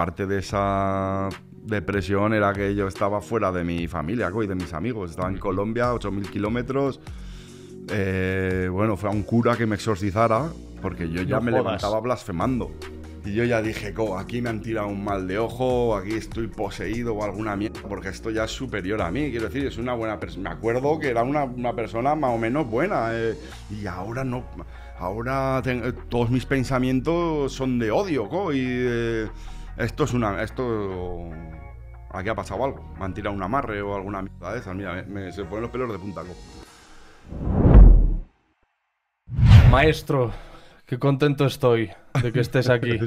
parte de esa depresión era que yo estaba fuera de mi familia y de mis amigos. Estaba en Colombia, 8.000 kilómetros. Bueno, fue a un cura que me exorcizara, porque yo ya me levantaba blasfemando. Y yo ya dije, aquí me han tirado un mal de ojo, aquí estoy poseído o alguna mierda, porque esto ya es superior a mí. Quiero decir, es una buena persona. Me acuerdo que era una persona más o menos buena. Y ahora no. Ahora todos mis pensamientos son de odio, y esto es una... Aquí ha pasado algo. Me han tirado un amarre o alguna mierda de esas. Mira, se ponen los pelos de punta, Maestro, qué contento estoy de que estés aquí.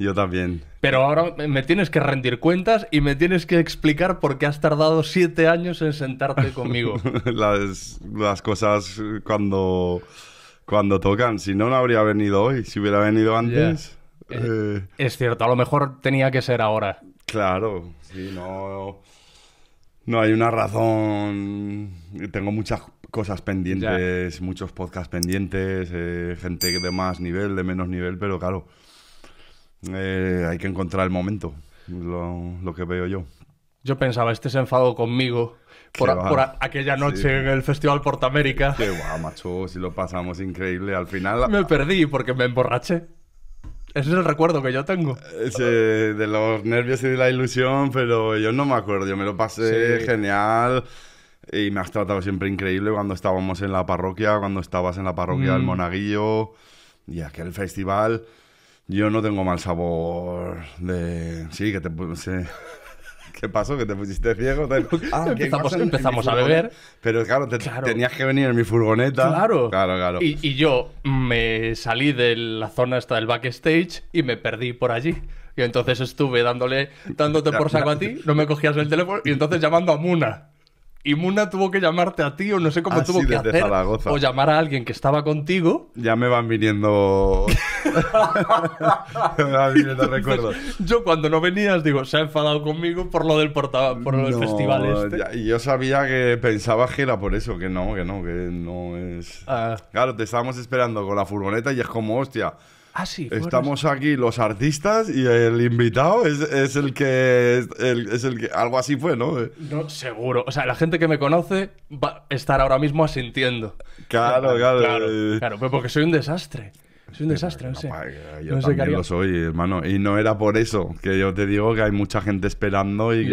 Yo también. Pero ahora me tienes que rendir cuentas y me tienes que explicar por qué has tardado 7 años en sentarte conmigo. Las cosas cuando tocan. Si no, no habría venido hoy. Si hubiera venido antes... Yeah. Es cierto, a lo mejor tenía que ser ahora. Claro, sí, no hay una razón. Tengo muchas cosas pendientes, muchos podcasts pendientes, gente de más nivel, de menos nivel, pero claro, hay que encontrar el momento, lo que veo yo. Yo pensaba, este se enfadó conmigo por aquella noche en el Festival Portamérica. Qué guau, macho, si lo pasamos increíble. Al final... Me perdí porque me emborraché. Ese es el recuerdo que yo tengo. De los nervios y de la ilusión, pero yo no me acuerdo. Yo me lo pasé genial y me has tratado siempre increíble cuando estábamos en la parroquia, cuando estabas en la parroquia del Monaguillo y aquel festival. Yo no tengo mal sabor de... Sí, que te puse... ¿Qué pasó? ¿Que te pusiste ciego? Empezamos a beber. Pero claro, tenías que venir en mi furgoneta. Claro. Y yo me salí de la zona hasta el backstage y me perdí por allí. Y entonces estuve dándote por saco a ti, no me cogías el teléfono y entonces llamando a Muna. Y Muna tuvo que llamarte a ti, o no sé cómo tuvo que hacer, Zaragoza. O llamar a alguien que estaba contigo. Ya me van viniendo... me van viniendo recuerdos. Yo cuando no venías digo, se ha enfadado conmigo por lo del festival este. Y yo sabía que pensabas que era por eso, que no es... Claro, te estábamos esperando con la furgoneta y es como, hostia... Estamos aquí los artistas y el invitado es el que... Algo así fue, ¿no? No, seguro. O sea, la gente que me conoce va a estar ahora mismo asintiendo. Claro, pero porque soy un desastre. Soy un desastre, no sé. Yo también lo soy, hermano. Y no era por eso, que yo te digo que hay mucha gente esperando y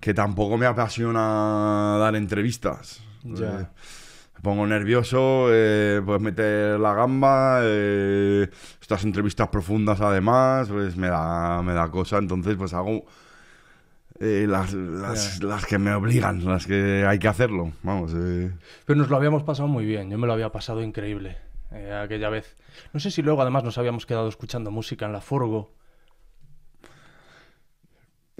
que tampoco me apasiona dar entrevistas. Me pongo nervioso, puedes meter la gamba, estas entrevistas profundas además, pues me da cosa, entonces pues hago las que me obligan, las que hay que hacerlo, vamos. Pero nos lo habíamos pasado muy bien, yo me lo había pasado increíble aquella vez. No sé si luego además nos habíamos quedado escuchando música en la furgo.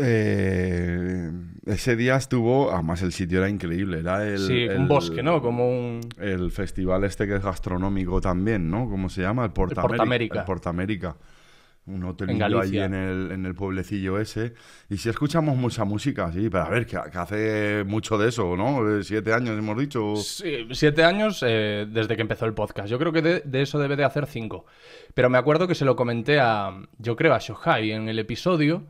Ese día estuvo... Además el sitio era increíble, era el... Sí, un bosque, ¿no? Como un... El festival este que es gastronómico también, ¿no? ¿Cómo se llama? El Portamérica. El Portamérica. Un hotelillo allí en el pueblecillo ese. Y sí escuchamos mucha música, sí. Pero a ver, que hace mucho de eso, ¿no? 7 años hemos dicho. Sí, 7 años desde que empezó el podcast. Yo creo que de eso debe de hacer 5. Pero me acuerdo que se lo comenté a Shohai en el episodio...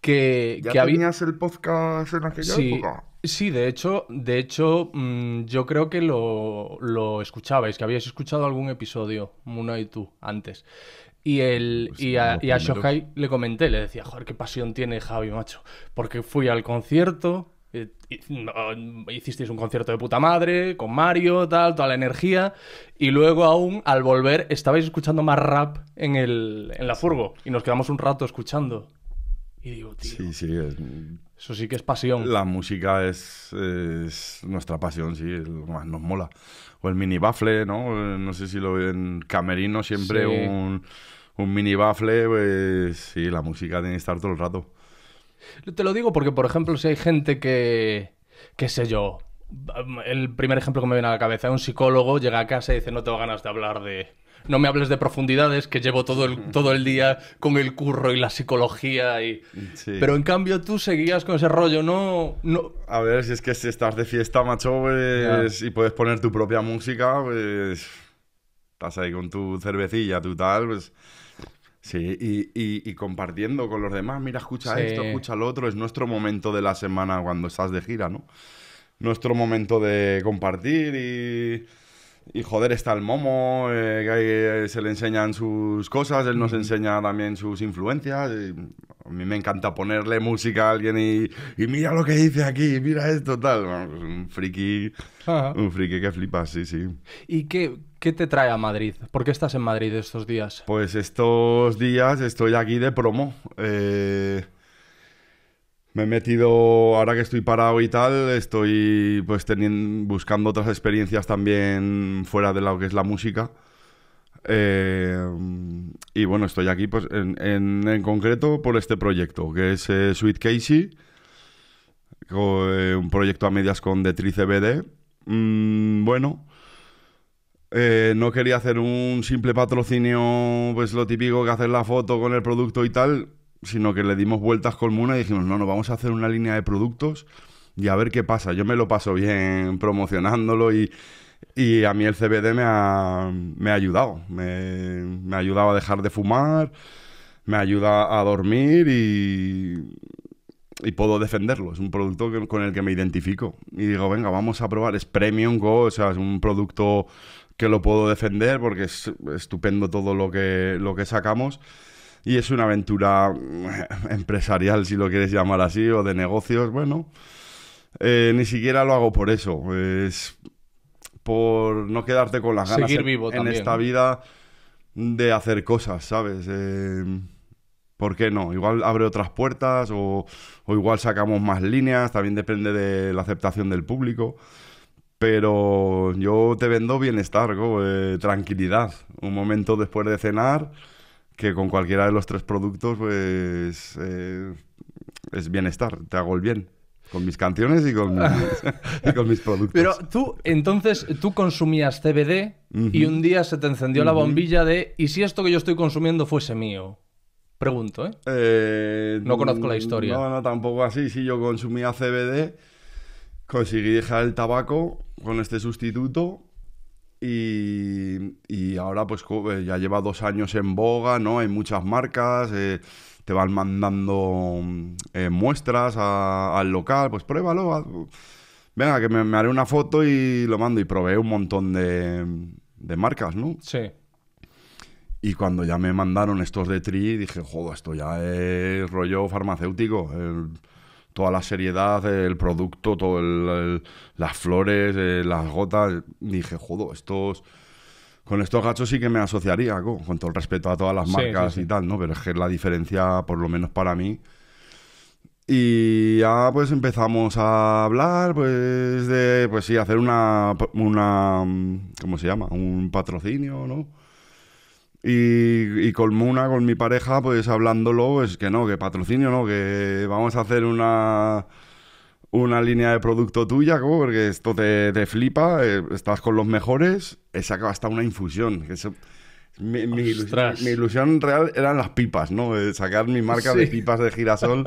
¿Ya tenías el podcast en aquella época? Sí, de hecho yo creo que lo escuchabais, que habíais escuchado algún episodio, Muna y tú, antes. Y a Shohai le comenté, le decía, joder, qué pasión tiene Javi, macho. Porque fui al concierto, hicisteis un concierto de puta madre, con Mario, toda la energía. Y luego aún, al volver, estabais escuchando más rap en la furgo. Y nos quedamos un rato escuchando. Y digo, tío, eso sí que es pasión. La música es nuestra pasión, sí, es lo que más nos mola. O el mini baffle, ¿no? No sé si lo ven en camerino siempre, un mini baffle, pues sí, la música tiene que estar todo el rato. Te lo digo porque, por ejemplo, si hay gente que, qué sé yo, el primer ejemplo que me viene a la cabeza, un psicólogo llega a casa y dice, no tengo ganas de hablar de... No me hables de profundidades, que llevo todo el día con el curro y la psicología. Pero en cambio tú seguías con ese rollo, ¿no? A ver, si es que si estás de fiesta, macho, pues, y puedes poner tu propia música, pues... Estás ahí con tu cervecilla, tu tal, pues... Sí, y compartiendo con los demás, mira, escucha esto, escucha lo otro. Es nuestro momento de la semana cuando estás de gira, ¿no? Nuestro momento de compartir y joder, está el Momo, que se le enseñan sus cosas, él nos enseña también sus influencias. A mí me encanta ponerle música a alguien y mira lo que dice aquí, mira esto, tal. Bueno, pues un friki que flipas, sí, sí. ¿Y qué te trae a Madrid? ¿Por qué estás en Madrid estos días? Pues estos días estoy aquí de promo. Me he metido, ahora que estoy parado y tal, estoy pues buscando otras experiencias también fuera de lo que es la música. Y bueno, estoy aquí pues en concreto por este proyecto, que es Sweet Kase, un proyecto a medias con The Tree CBD. Bueno, no quería hacer un simple patrocinio, pues lo típico que hacer la foto con el producto y tal, sino que le dimos vueltas con Muna y dijimos, no, vamos a hacer una línea de productos y a ver qué pasa. Yo me lo paso bien promocionándolo y a mí el CBD me ha ayudado. Me ha ayudado a dejar de fumar, me ayuda a dormir y puedo defenderlo. Es un producto con el que me identifico. Y digo, venga, vamos a probar. Es premium, o sea, es un producto que lo puedo defender porque es estupendo todo lo que sacamos. Y es una aventura empresarial, si lo quieres llamar así, o de negocios. Bueno, ni siquiera lo hago por eso. Es por no quedarte con las ganas en esta vida de hacer cosas, ¿sabes? ¿Por qué no? Igual abre otras puertas o igual sacamos más líneas. También depende de la aceptación del público. Pero yo te vendo bienestar, tranquilidad. Un momento después de cenar, que con cualquiera de los tres productos, pues es bienestar, te hago el bien. Con mis canciones y con mis productos. Pero tú, entonces, tú consumías CBD y un día se te encendió la bombilla de ¿y si esto que yo estoy consumiendo fuese mío? Pregunto, ¿eh? No conozco la historia. No, tampoco así. Sí, yo consumía CBD, conseguí dejar el tabaco con este sustituto. Y ahora pues ya lleva 2 años en boga, ¿no? Hay muchas marcas, te van mandando muestras al local, pues pruébalo, venga, que me haré una foto y lo mando. Y probé un montón de marcas, ¿no? Sí. Y cuando ya me mandaron estos de Tree, dije, joder, esto ya es rollo farmacéutico, toda la seriedad, el producto, todo las flores, las gotas. Dije, joder, con estos gachos sí que me asociaría, con todo el respeto a todas las marcas y tal, ¿no? Pero es que la diferencia, por lo menos para mí. Y ya pues empezamos a hablar, pues hacer una ¿cómo se llama? Un patrocinio, ¿no? Y con Muna, con mi pareja, pues hablándolo, es que no, que patrocinio no, que vamos a hacer una línea de producto tuya, porque esto te flipa, estás con los mejores. He sacado hasta una infusión. Que eso, mi ilusión real eran las pipas, ¿no? Sacar mi marca de pipas de girasol,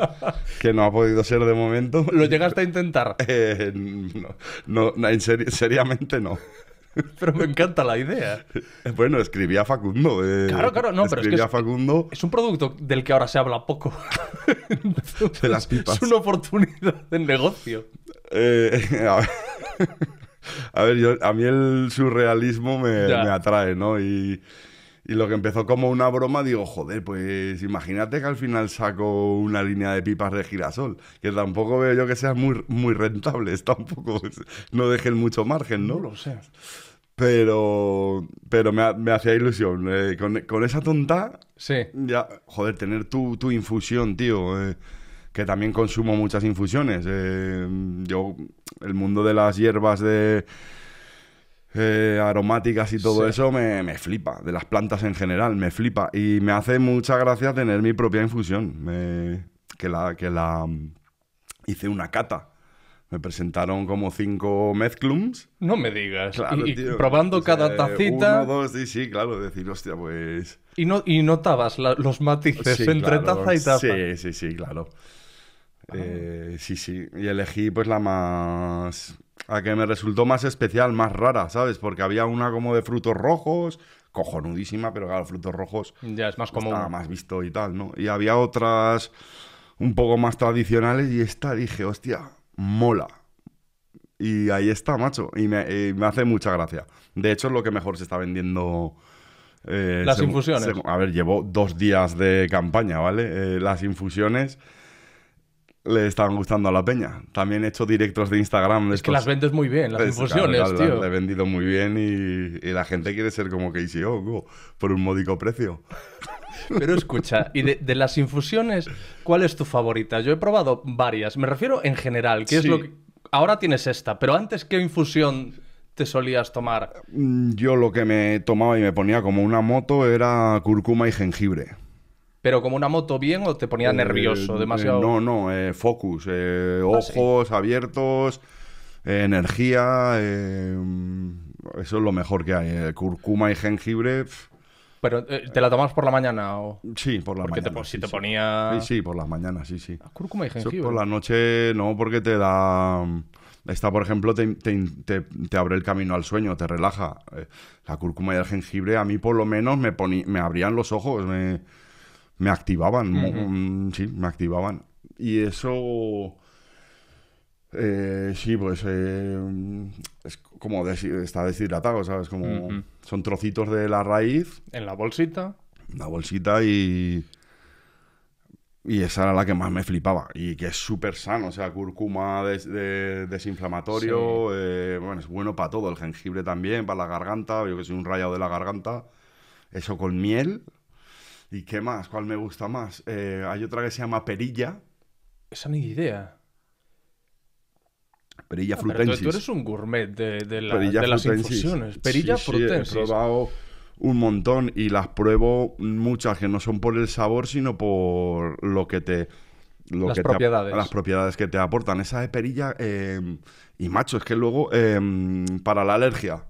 que no ha podido ser de momento. ¿Lo llegaste a intentar? No, seriamente no. Pero me encanta la idea. Bueno, escribí a Facundo. Claro, no, pero es que Facundo... es un producto del que ahora se habla poco. Entonces, de las pipas. Es una oportunidad de negocio. A ver, a mí el surrealismo me atrae, ¿no? Y lo que empezó como una broma, digo, joder, pues imagínate que al final saco una línea de pipas de girasol, que tampoco veo yo que sea muy, muy rentable, tampoco, no dejen mucho margen, ¿no? No lo sé. Pero me hacía ilusión. Con esa tonta, ya, joder, tener tu infusión, tío, que también consumo muchas infusiones. Yo, el mundo de las hierbas aromáticas y todo eso me flipa, de las plantas en general, me flipa y me hace mucha gracia tener mi propia infusión, que la hice una cata, me presentaron como 5 mezclums. No me digas, claro, y tío, probando cada tacita. 1, 2, sí, claro, decir, hostia, pues... Y notabas los matices entre taza y taza. Sí, claro. Sí, y elegí pues la más... a que me resultó más especial, más rara, ¿sabes? Porque había una como de frutos rojos, cojonudísima, pero claro, Frutos Rojos ya es más común, estaba más visto y tal, ¿no? Y había otras un poco más tradicionales y esta dije, hostia, mola. Y ahí está, macho, y me hace mucha gracia. De hecho, es lo que mejor se está vendiendo... las infusiones. A ver, llevo 2 días de campaña, ¿vale? Las infusiones... le estaban gustando a la peña. También he hecho directos de Instagram. Es que las vendes muy bien, las infusiones, tío. Las he vendido muy bien y la gente quiere ser como Kase O, por un módico precio. Pero escucha, y de las infusiones, ¿cuál es tu favorita? Yo he probado varias. Me refiero en general, que sí. Es lo que... Ahora tienes esta, pero antes, ¿qué infusión te solías tomar? Yo lo que me tomaba y me ponía como una moto era cúrcuma y jengibre. ¿Pero como una moto bien o te ponía nervioso demasiado? No, no, focus, ojos sí. Abiertos, energía, eso es lo mejor que hay, cúrcuma y jengibre. ¿Pero te la tomabas por la mañana o...? Sí, por la mañana. Porque si te ponía... Sí, por las mañanas, sí, sí. Cúrcuma y jengibre. Eso por la noche no, porque te da... Esta, por ejemplo, te abre el camino al sueño, te relaja. La cúrcuma y el jengibre a mí por lo menos me abrían los ojos, me activaban, sí, me activaban. Y eso, sí, pues es como está deshidratado, ¿sabes? Como son trocitos de la raíz. En la bolsita. La bolsita y esa era la que más me flipaba. Y que es súper sano, o sea, cúrcuma desinflamatorio, sí. Bueno, es bueno para todo, el jengibre también, para la garganta, yo que soy un rayado de la garganta. Eso con miel. ¿Y qué más? ¿Cuál me gusta más? Hay otra que se llama perilla. Esa ni idea. Perilla frutensis. Pero tú eres un gourmet de las infusiones. Perilla sí, frutensis. Sí, he probado un montón y las pruebo muchas que no son por el sabor, sino por lo que te... las propiedades que te aportan. Esa de perilla... y macho, es que luego para la alergia.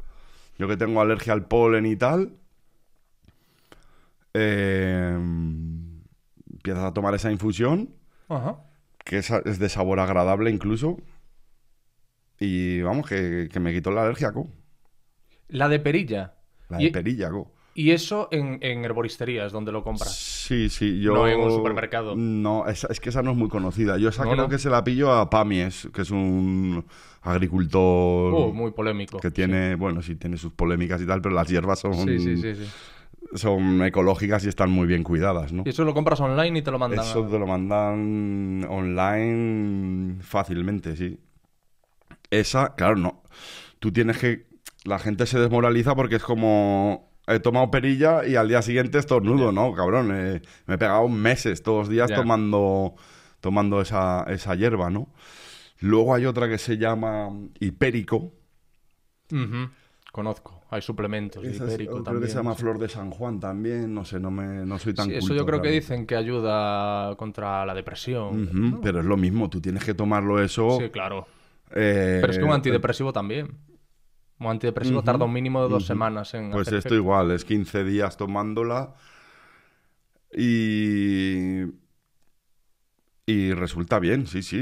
Yo que tengo alergia al polen y tal... empiezas a tomar esa infusión. Ajá. Que es de sabor agradable incluso. Y vamos, que me quitó la alergia, co. La de perilla. La de perilla, co. ¿Y eso en herboristerías donde lo compras? Sí, sí. Yo... No en un supermercado. No, es que esa no es muy conocida. Yo esa creo que se la pillo a Pamies, que es un agricultor... muy polémico. Que tiene, sí. Bueno, sí, tiene sus polémicas y tal, pero las hierbas son... Sí, sí, sí, sí. Son ecológicas y están muy bien cuidadas, ¿no? ¿Y eso lo compras online y te lo mandan? Eso te lo mandan online fácilmente, sí. Esa, claro, no. Tú tienes que... La gente se desmoraliza porque es como... He tomado perilla y al día siguiente estornudo, ¿no? Cabrón, me he pegado meses, todos los días tomando esa hierba, ¿no? Luego hay otra que se llama hipérico. Conozco, hay suplementos de hipérico también. Creo que se llama Flor de San Juan también, no sé, no soy tan culto. Eso yo creo realmente. Que dicen que ayuda contra la depresión. ¿No? Pero es lo mismo, tú tienes que tomarlo eso... Sí, claro. Pero es que un antidepresivo también. Un antidepresivo tarda un mínimo de 2 semanas en... Pues hacer esto efecto. Igual, es 15 días tomándola y resulta bien, sí, sí.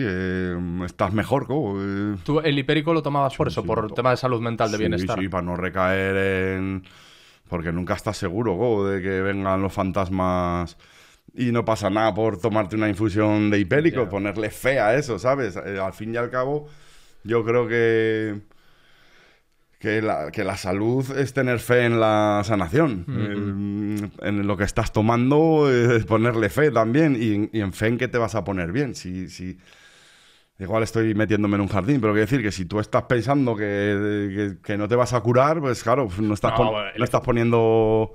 Estás mejor, ¿no? ¿Tú el hipérico lo tomabas por eso? Sí, por tema de salud mental, de bienestar. Sí, para no recaer en... Porque nunca estás seguro, ¿no? De que vengan los fantasmas y no pasa nada por tomarte una infusión de hipérico, ponerle fe a eso, ¿sabes? Al fin y al cabo, yo creo que la salud es tener fe en la sanación. En lo que estás tomando, ponerle fe también. Y en fe en que te vas a poner bien. Igual estoy metiéndome en un jardín, pero quiero decir que si tú estás pensando que no te vas a curar, pues claro, no estás poniendo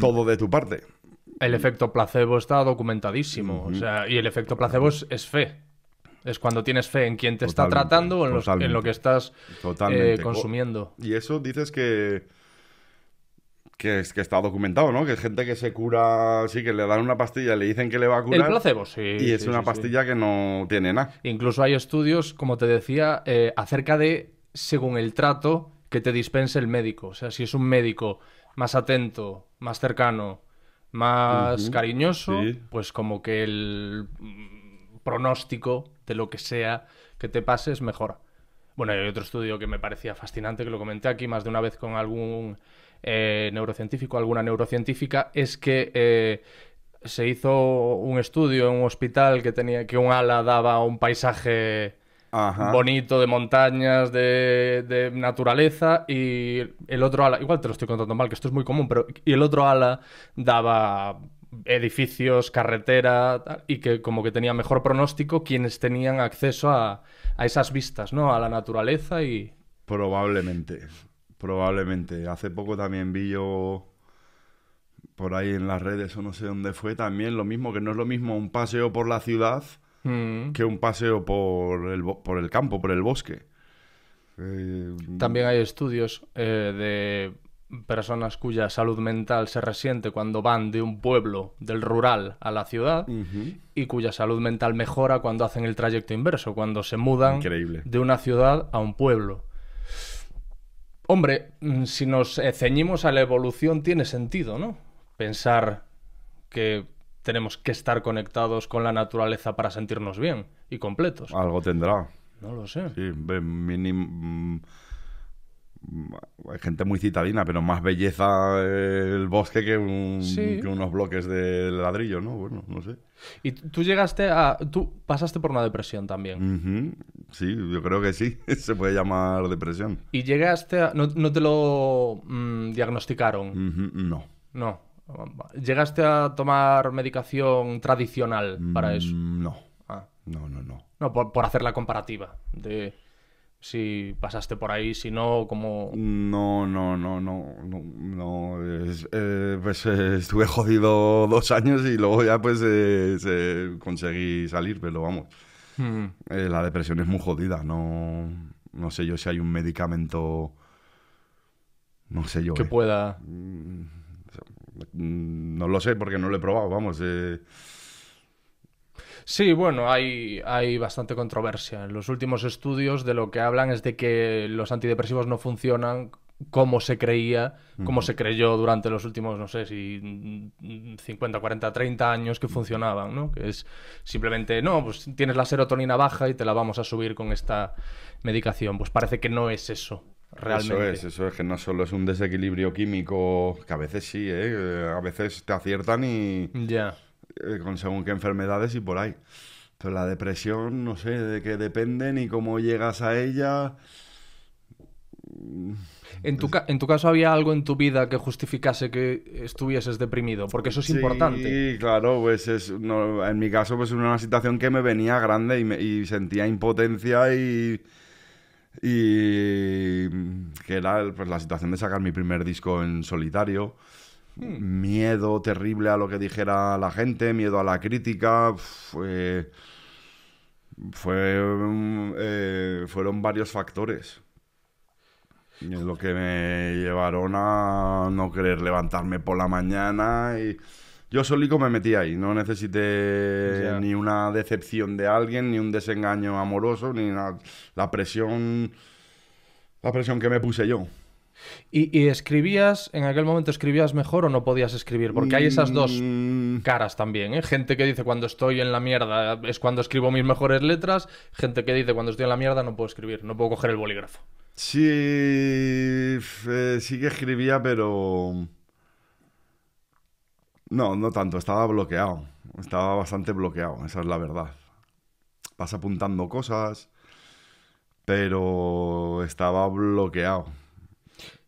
todo de tu parte. El efecto placebo está documentadísimo. O sea, y el efecto placebo es fe. Es cuando tienes fe en quien te está tratando o en lo que estás consumiendo. Y eso dices que está documentado, ¿no? Que es gente que se cura, sí, que le dan una pastilla, le dicen que le va a curar. El placebo, sí. Y es una pastilla que no tiene nada. Incluso hay estudios, como te decía, acerca de, según el trato, que te dispense el médico. O sea, si es un médico más atento, más cercano, más cariñoso, pues como que el... pronóstico de lo que sea que te pase es mejor. Bueno, hay otro estudio que me parecía fascinante, que lo comenté aquí más de una vez con algún neurocientífico, alguna neurocientífica, es que se hizo un estudio en un hospital que tenía que un ala daba un paisaje bonito de montañas, de naturaleza, y el otro ala, igual te lo estoy contando mal, que esto es muy común, pero y el otro ala daba edificios, carretera, tal, y que como que tenía mejor pronóstico quienes tenían acceso a esas vistas, ¿no? A la naturaleza y... Probablemente, probablemente. Hace poco también vi yo por ahí en las redes, o no sé dónde fue, también lo mismo, que no es lo mismo un paseo por la ciudad que un paseo por el campo, por el bosque. También hay estudios de... personas cuya salud mental se resiente cuando van de un pueblo del rural a la ciudad y cuya salud mental mejora cuando hacen el trayecto inverso, cuando se mudan de una ciudad a un pueblo. Hombre, si nos ceñimos a la evolución tiene sentido, ¿no? Pensar que tenemos que estar conectados con la naturaleza para sentirnos bien y completos. Algo tendrá. No lo sé. Sí, mínimo... Hay gente muy citadina, pero más belleza el bosque que, que unos bloques de ladrillo, ¿no? Bueno, no sé. Y tú llegaste a... Tú pasaste por una depresión también. Sí, yo creo que sí. Se puede llamar depresión. ¿Y llegaste a... ¿No te lo diagnosticaron? No. No. ¿Llegaste a tomar medicación tradicional para eso? No. Ah. No. No, por hacer la comparativa de... Si pasaste por ahí, si no, como... No. Estuve jodido 2 años y luego ya pues conseguí salir, pero vamos. La depresión es muy jodida, no sé yo si hay un medicamento... No sé yo. Que pueda... No lo sé porque no lo he probado, vamos. Sí, bueno, hay bastante controversia. En los últimos estudios de lo que hablan es de que los antidepresivos no funcionan como se creía, como se creyó durante los últimos, no sé, si 50, 40, 30 años que funcionaban, ¿no? Que es simplemente, no, pues tienes la serotonina baja y te la vamos a subir con esta medicación. Pues parece que no es eso, realmente. Eso es, que no solo es un desequilibrio químico, que a veces sí, ¿eh? A veces te aciertan y... Ya. Con según qué enfermedades y por ahí. Entonces la depresión, no sé de qué depende ni cómo llegas a ella. En tu caso, ¿había algo en tu vida que justificase que estuvieses deprimido? Porque eso es importante. Sí, claro, pues en mi caso pues una situación que me venía grande y sentía impotencia y que era pues, la situación de sacar mi primer disco en solitario. Miedo terrible a lo que dijera la gente, miedo a la crítica. Fueron varios factores lo que me llevaron a no querer levantarme por la mañana. Y yo solico me metí ahí, no necesité ni una decepción de alguien, ni un desengaño amoroso, ni nada. La presión que me puse yo. ¿Y escribías, en aquel momento escribías mejor o no podías escribir? Porque hay esas dos caras también, ¿eh? Gente que dice cuando estoy en la mierda es cuando escribo mis mejores letras, gente que dice cuando estoy en la mierda no puedo escribir, no puedo coger el bolígrafo. Sí, sí que escribía, pero... No tanto, estaba bloqueado, estaba bastante bloqueado, esa es la verdad. Vas apuntando cosas, pero estaba bloqueado.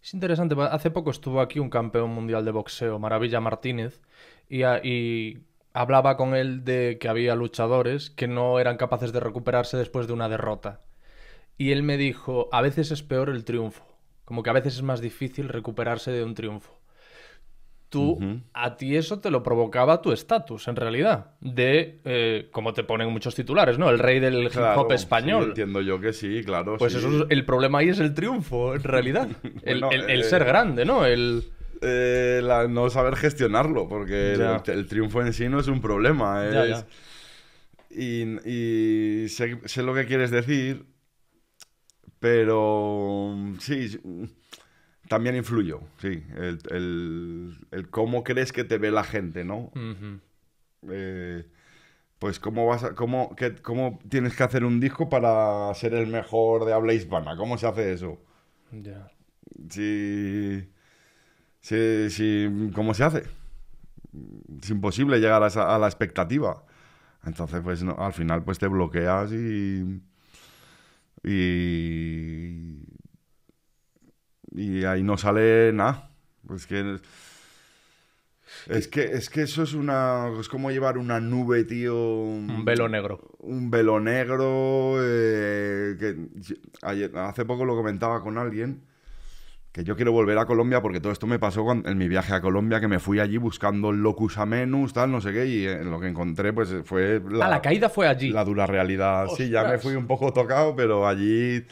Es interesante, hace poco estuvo aquí un campeón mundial de boxeo, Maravilla Martínez, y hablaba con él de que había luchadores que no eran capaces de recuperarse después de una derrota. Y él me dijo, a veces es peor el triunfo, como que a veces es más difícil recuperarse de un triunfo. Tú, a ti eso te lo provocaba tu estatus, en realidad, de, como te ponen muchos titulares, ¿no? El rey del hip-hop español. Sí, entiendo yo que sí, claro. Pues eso es, el problema ahí es el triunfo, en realidad. Bueno, el ser grande, ¿no? No saber gestionarlo, porque el triunfo en sí no es un problema. Y sé lo que quieres decir, pero sí... También influyó, sí. El cómo crees que te ve la gente, ¿no? Pues cómo tienes que hacer un disco para ser el mejor de habla hispana. ¿Cómo se hace eso? Ya. Sí. ¿Cómo se hace? Es imposible llegar a, a la expectativa. Entonces, pues no, al final pues te bloqueas y ahí no sale nada. Pues que, es que eso es una... Es como llevar una nube, tío. Un velo negro. Un velo negro. Hace poco lo comentaba con alguien, que yo quiero volver a Colombia porque todo esto me pasó cuando, en mi viaje a Colombia, que me fui allí buscando locus amenus, tal, no sé qué, y lo que encontré pues fue... La caída fue allí. La dura realidad. ¡Ostras! Sí, ya me fui un poco tocado, pero allí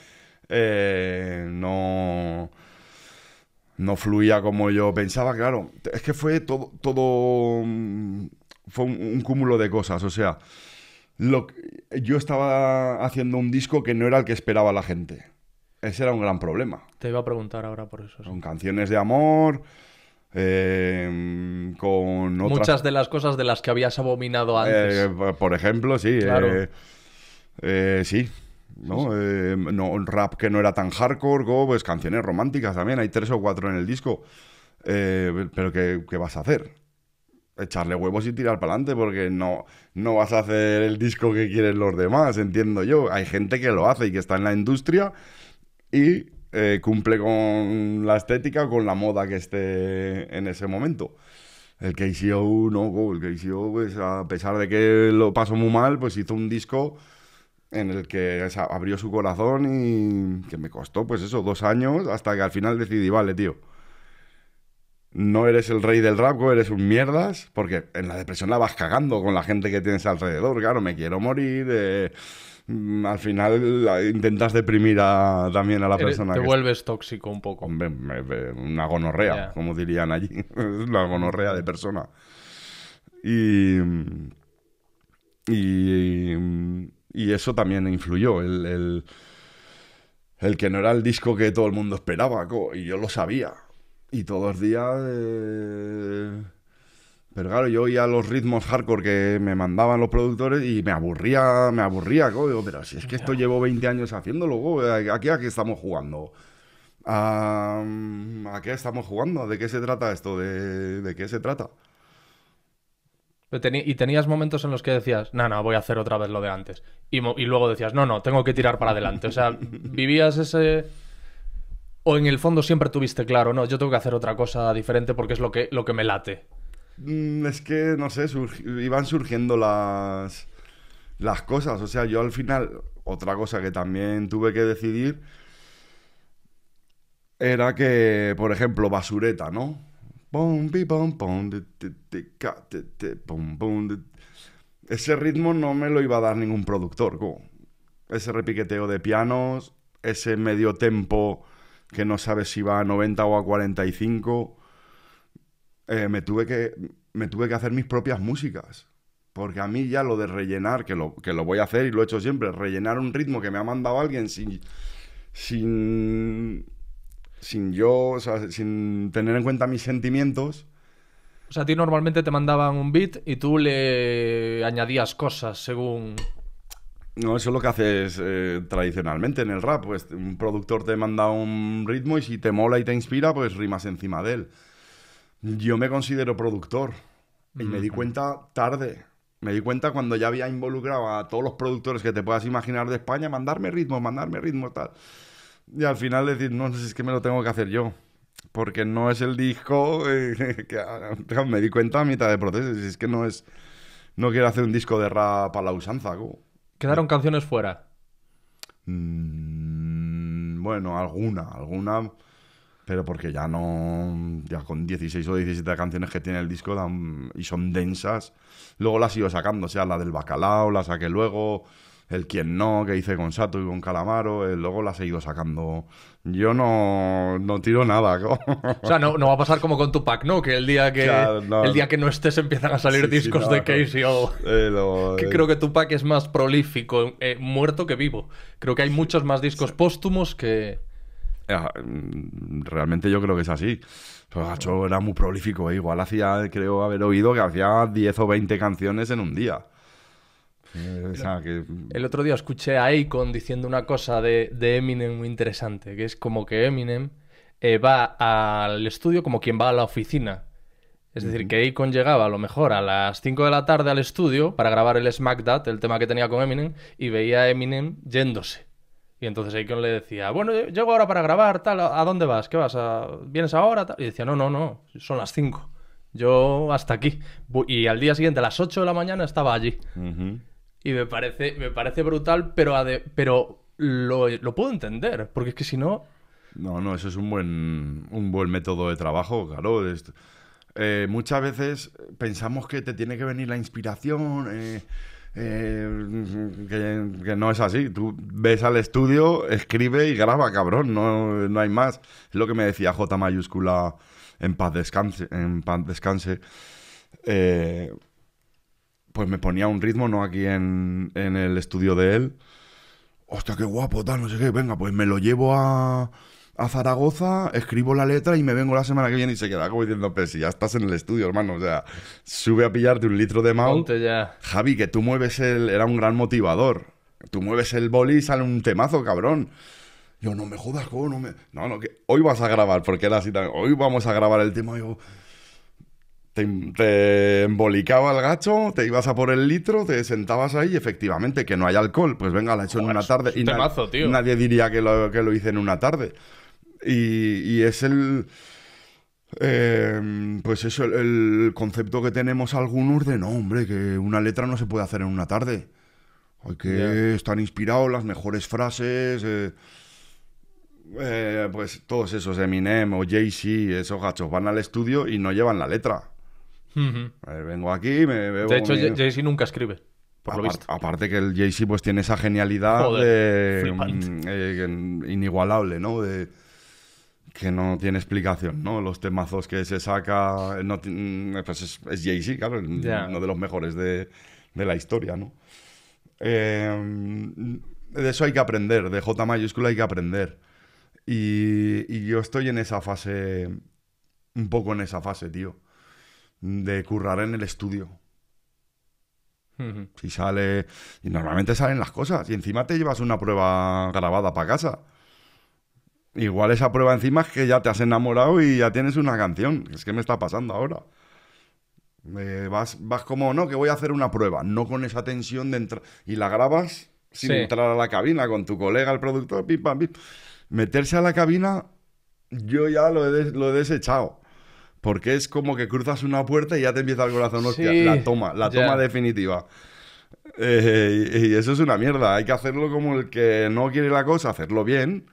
no fluía como yo pensaba, claro. Es que fue todo fue un cúmulo de cosas, o sea, yo estaba haciendo un disco que no era el que esperaba la gente. Ese era un gran problema. Te iba a preguntar ahora por eso. Sí. Con canciones de amor, con otras... Muchas de las cosas de las que habías abominado antes. Por ejemplo, sí. Claro. Sí. ¿No? Sí. Un rap que no era tan hardcore, pues canciones románticas también. Hay 3 o 4 en el disco. Pero ¿qué vas a hacer? Echarle huevos y tirar para adelante, porque no vas a hacer el disco que quieren los demás, entiendo yo. Hay gente que lo hace y que está en la industria... Y cumple con la estética, con la moda que esté en ese momento. El Kase O, no, el Kase O, pues a pesar de que lo pasó muy mal, pues hizo un disco en el que abrió su corazón y que me costó, pues eso, 2 años, hasta que al final decidí, vale, tío, no eres el rey del rap, eres un mierdas, porque en la depresión la vas cagando con la gente que tienes alrededor, claro, me quiero morir... al final intentas deprimir también a la persona. Te vuelves tóxico un poco. Una gonorrea, yeah, como dirían allí. Una gonorrea de persona. Y eso también influyó. El que no era el disco que todo el mundo esperaba. Y yo lo sabía. Y todos los días... Pero claro, yo oía los ritmos hardcore que me mandaban los productores y me aburría. Digo, pero si es que esto llevo 20 años haciéndolo, ¿a qué estamos jugando? ¿A qué estamos jugando? ¿De qué se trata esto? ¿De qué se trata? ¿Y tenías momentos en los que decías, no, voy a hacer otra vez lo de antes? Y luego decías, no, tengo que tirar para adelante. O sea, vivías ese... O en el fondo siempre tuviste claro, no, yo tengo que hacer otra cosa diferente porque es lo que me late. Es que, no sé, iban surgiendo las cosas. O sea, yo al final, otra cosa que también tuve que decidir era que, por ejemplo, Basureta, ¿no? Ese ritmo no me lo iba a dar ningún productor. Ese repiqueteo de pianos, ese medio tempo que no sabes si va a 90 o a 45... me tuve que hacer mis propias músicas, porque a mí ya lo de rellenar, que lo voy a hacer y lo he hecho siempre, rellenar un ritmo que me ha mandado alguien sin yo, o sea, sin tener en cuenta mis sentimientos. O sea, a ti normalmente te mandaban un beat y tú le añadías cosas según... No, eso es lo que haces tradicionalmente en el rap, pues un productor te manda un ritmo y si te mola y te inspira, pues rimas encima de él. Yo me considero productor y me di cuenta tarde. Me di cuenta cuando ya había involucrado a todos los productores que te puedas imaginar de España, mandarme ritmos, tal. Y al final decir, no, es que me lo tengo que hacer yo. Porque no es el disco que me di cuenta a mitad de proceso. Es que no es... No quiero hacer un disco de rap a la usanza. ¿Quedaron canciones fuera? Bueno, alguna... Pero porque ya no... Ya con 16 o 17 canciones que tiene el disco y son densas, luego las sigo sacando. O sea, la del bacalao la saqué luego, el Quién No, que hice con Sato y con Calamaro, luego las he ido sacando. Yo no tiro nada. O sea, no va a pasar como con Tupac, ¿no? Que el día que, claro, no, el día que no estés empiezan a salir discos de Kase O. Que creo que Tupac es más prolífico, muerto que vivo. Creo que hay muchos más discos póstumos que... Realmente yo creo que es así. Pues, gacho, era muy prolífico, igual hacía, creo haber oído que hacía 10 o 20 canciones en un día. O sea, que... El otro día escuché a Akon diciendo una cosa de Eminem muy interesante, que es como que Eminem va al estudio como quien va a la oficina. Es decir, que Akon llegaba a lo mejor a las 5 de la tarde al estudio para grabar el Smack That, el tema que tenía con Eminem, y veía a Eminem yéndose. Y entonces Akon le decía, bueno, llego ahora para grabar, tal, ¿a dónde vas? ¿Qué vas? ¿Vienes ahora? Tal. Y decía, no, no, no, son las 5. Yo hasta aquí. Y al día siguiente, a las 8 de la mañana, estaba allí. Y me parece brutal, pero lo puedo entender, porque es que si no... No, no, eso es un buen método de trabajo, claro. Muchas veces pensamos que te tiene que venir la inspiración, que no es así. Tú ves al estudio, escribe y graba, cabrón, no hay más. Es lo que me decía J mayúscula en paz descanse. Pues me ponía un ritmo, ¿no? Aquí en el estudio de él. Hostia, qué guapo, tal, no sé qué. Venga, pues me lo llevo a Zaragoza, escribo la letra y me vengo la semana que viene. Y se queda como diciendo, pues si ya estás en el estudio, hermano, o sea, sube a pillarte un litro de Mau. Javi, que tú mueves el... Era un gran motivador. Tú mueves el boli y sale un temazo, cabrón. Yo, no me jodas, jo, no me... No, no, que hoy vas a grabar, porque era así también. Hoy vamos a grabar el tema, yo... Te embolicaba el gacho, te ibas a por el litro, te sentabas ahí y efectivamente, que no hay alcohol. Pues venga, la he hecho en una tarde. Y temazo, tío. Nadie diría que lo hice en una tarde. Y es el... pues eso, el concepto que tenemos algunos de... No, hombre, que una letra no se puede hacer en una tarde. Hay que estar inspirado, las mejores frases... pues todos esos, Eminem o Jay-Z, esos gachos, van al estudio y no llevan la letra. Vengo aquí, me veo... De hecho, Jay-Z nunca escribe, por lo visto. Aparte que el Jay-Z pues tiene esa genialidad inigualable, ¿no? Que no tiene explicación, ¿no? Los temazos que se saca... pues es Jay-Z, claro, uno de los mejores de la historia, ¿no? De eso hay que aprender, de J mayúscula hay que aprender. Y yo estoy en esa fase, un poco en esa fase, tío, de currar en el estudio. Si sale... Y normalmente salen las cosas. Y encima te llevas una prueba grabada para casa. Igual esa prueba encima es que ya te has enamorado y ya tienes una canción. Es que me está pasando ahora. Vas como, no, que voy a hacer una prueba. No con esa tensión de entrar... Y la grabas sin entrar a la cabina con tu colega, el productor, pim, pam, pim. Meterse a la cabina, yo ya lo he desechado. Porque es como que cruzas una puerta y ya te empieza el corazón, hostia, la toma definitiva. Y eso es una mierda. Hay que hacerlo como el que no quiere la cosa, hacerlo bien.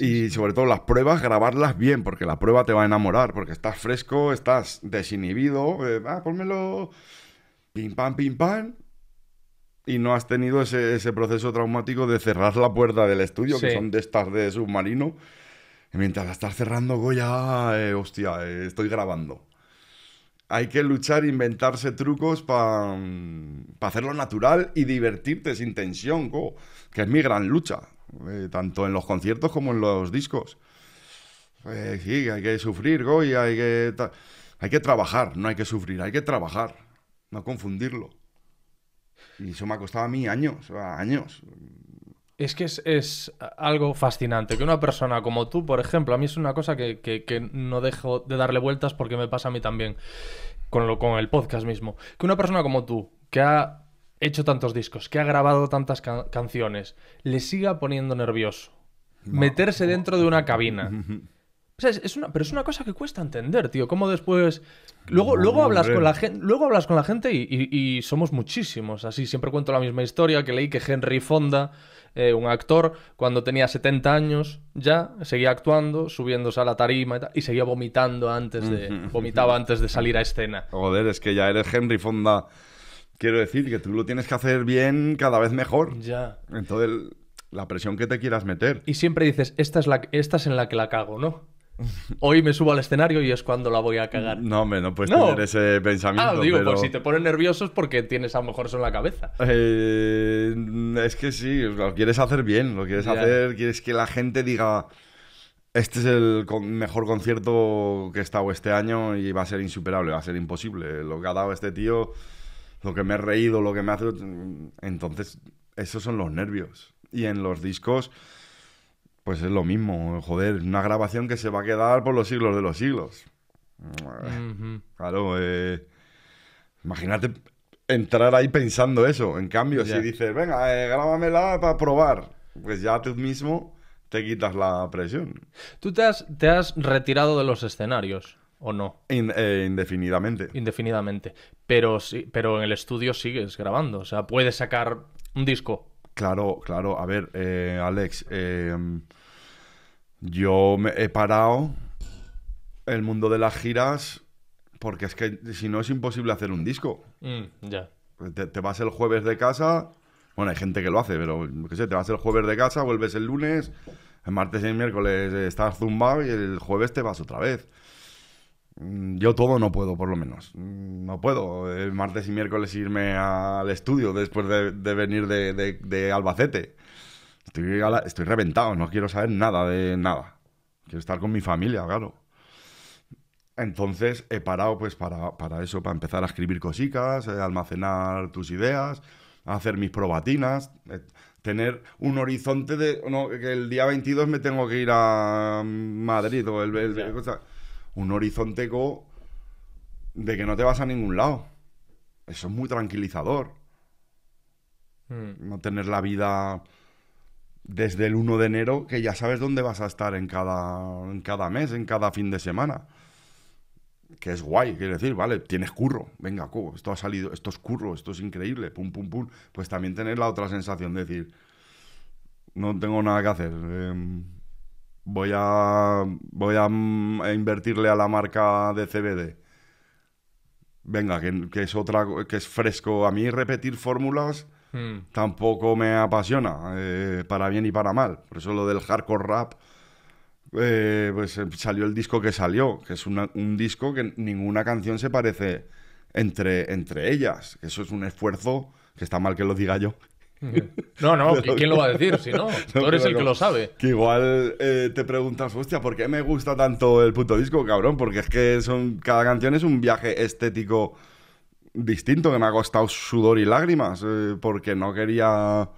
Y sobre todo las pruebas, grabarlas bien, porque la prueba te va a enamorar. Porque estás fresco, estás desinhibido. Pónmelo, pim, pam, pim, pam. Y no has tenido ese proceso traumático de cerrar la puerta del estudio, que son de estas de submarino. Y mientras la estás cerrando, Goya, hostia, estoy grabando. Hay que luchar, inventarse trucos para hacerlo natural y divertirte sin tensión, que es mi gran lucha, tanto en los conciertos como en los discos. Sí, hay que sufrir, Goya, hay que trabajar, no hay que sufrir, hay que trabajar, no confundirlo. Y eso me ha costado a mí años. Es que es algo fascinante. Que una persona como tú, por ejemplo, a mí es una cosa que no dejo de darle vueltas porque me pasa a mí también con el podcast mismo. Que una persona como tú, que ha hecho tantos discos, que ha grabado tantas canciones, le siga poniendo nervioso. Meterse dentro de una cabina. O sea, pero es una cosa que cuesta entender, tío. Cómo después... Luego hablas con la gente y somos muchísimos. Así, siempre cuento la misma historia que leí que Henry Fonda, un actor, cuando tenía 70 años ya, seguía actuando, subiéndose a la tarima y tal, y seguía vomitando antes de... Vomitaba antes de salir a escena. Joder, es que ya eres Henry Fonda. Quiero decir que tú lo tienes que hacer bien cada vez mejor. Ya. Entonces, la presión que te quieras meter. Y siempre dices, esta es en la que la cago, ¿no? Hoy me subo al escenario y es cuando la voy a cagar. No, hombre, no puedes tener ese pensamiento. Digo, pero... pues si te pones nervioso es porque tienes a lo mejor eso en la cabeza. Es que sí, lo quieres hacer bien, lo quieres hacer, quieres que la gente diga, este es el mejor concierto que he estado este año y va a ser insuperable, va a ser imposible. Lo que ha dado este tío, lo que me he reído, lo que me hace... Entonces, esos son los nervios. Y en los discos... Pues es lo mismo, joder, una grabación que se va a quedar por los siglos de los siglos. Claro, imagínate entrar ahí pensando eso. En cambio, si dices, venga, grábamela para probar, pues ya tú mismo te quitas la presión. ¿Tú te has retirado de los escenarios o no? Indefinidamente. Indefinidamente. Pero, sí, pero en el estudio sigues grabando. O sea, puedes sacar un disco. Claro, claro. A ver, Alex, yo me he parado el mundo de las giras porque es que si no es imposible hacer un disco. Te vas el jueves de casa. Bueno, hay gente que lo hace, pero qué sé, te vas el jueves de casa, vuelves el lunes, el martes y el miércoles estás zumbado y el jueves te vas otra vez. Yo todo no puedo, por lo menos. No puedo el martes y miércoles irme al estudio después de venir de Albacete. Estoy reventado, no quiero saber nada de nada. Quiero estar con mi familia, claro. Entonces he parado pues para eso, para empezar a escribir cositas, almacenar tus ideas, hacer mis probatinas, tener un horizonte de... No, que el día 22 me tengo que ir a Madrid o un horizonte de que no te vas a ningún lado. Eso es muy tranquilizador. No tener la vida desde el 1 de enero, que ya sabes dónde vas a estar en cada mes, en cada fin de semana. Que es guay, quiero decir, vale, tienes curro, venga, esto ha salido, esto es curro, esto es increíble, pum, pum, pum. Pues también tener la otra sensación de decir, no tengo nada que hacer, voy a invertirle a la marca de CBD. Venga, que es otra, que es fresco. A mí repetir fórmulas tampoco me apasiona, para bien y para mal. Por eso lo del hardcore rap, pues salió el disco que salió, que es un disco que ninguna canción se parece entre ellas. Eso es un esfuerzo, que está mal que lo diga yo. No, no, ¿quién lo va a decir? Si no, tú eres el que lo sabe. Que igual te preguntas, hostia, ¿por qué me gusta tanto el puto disco, cabrón? Porque es que cada canción es un viaje estético distinto, que me ha costado sudor y lágrimas, porque no quería...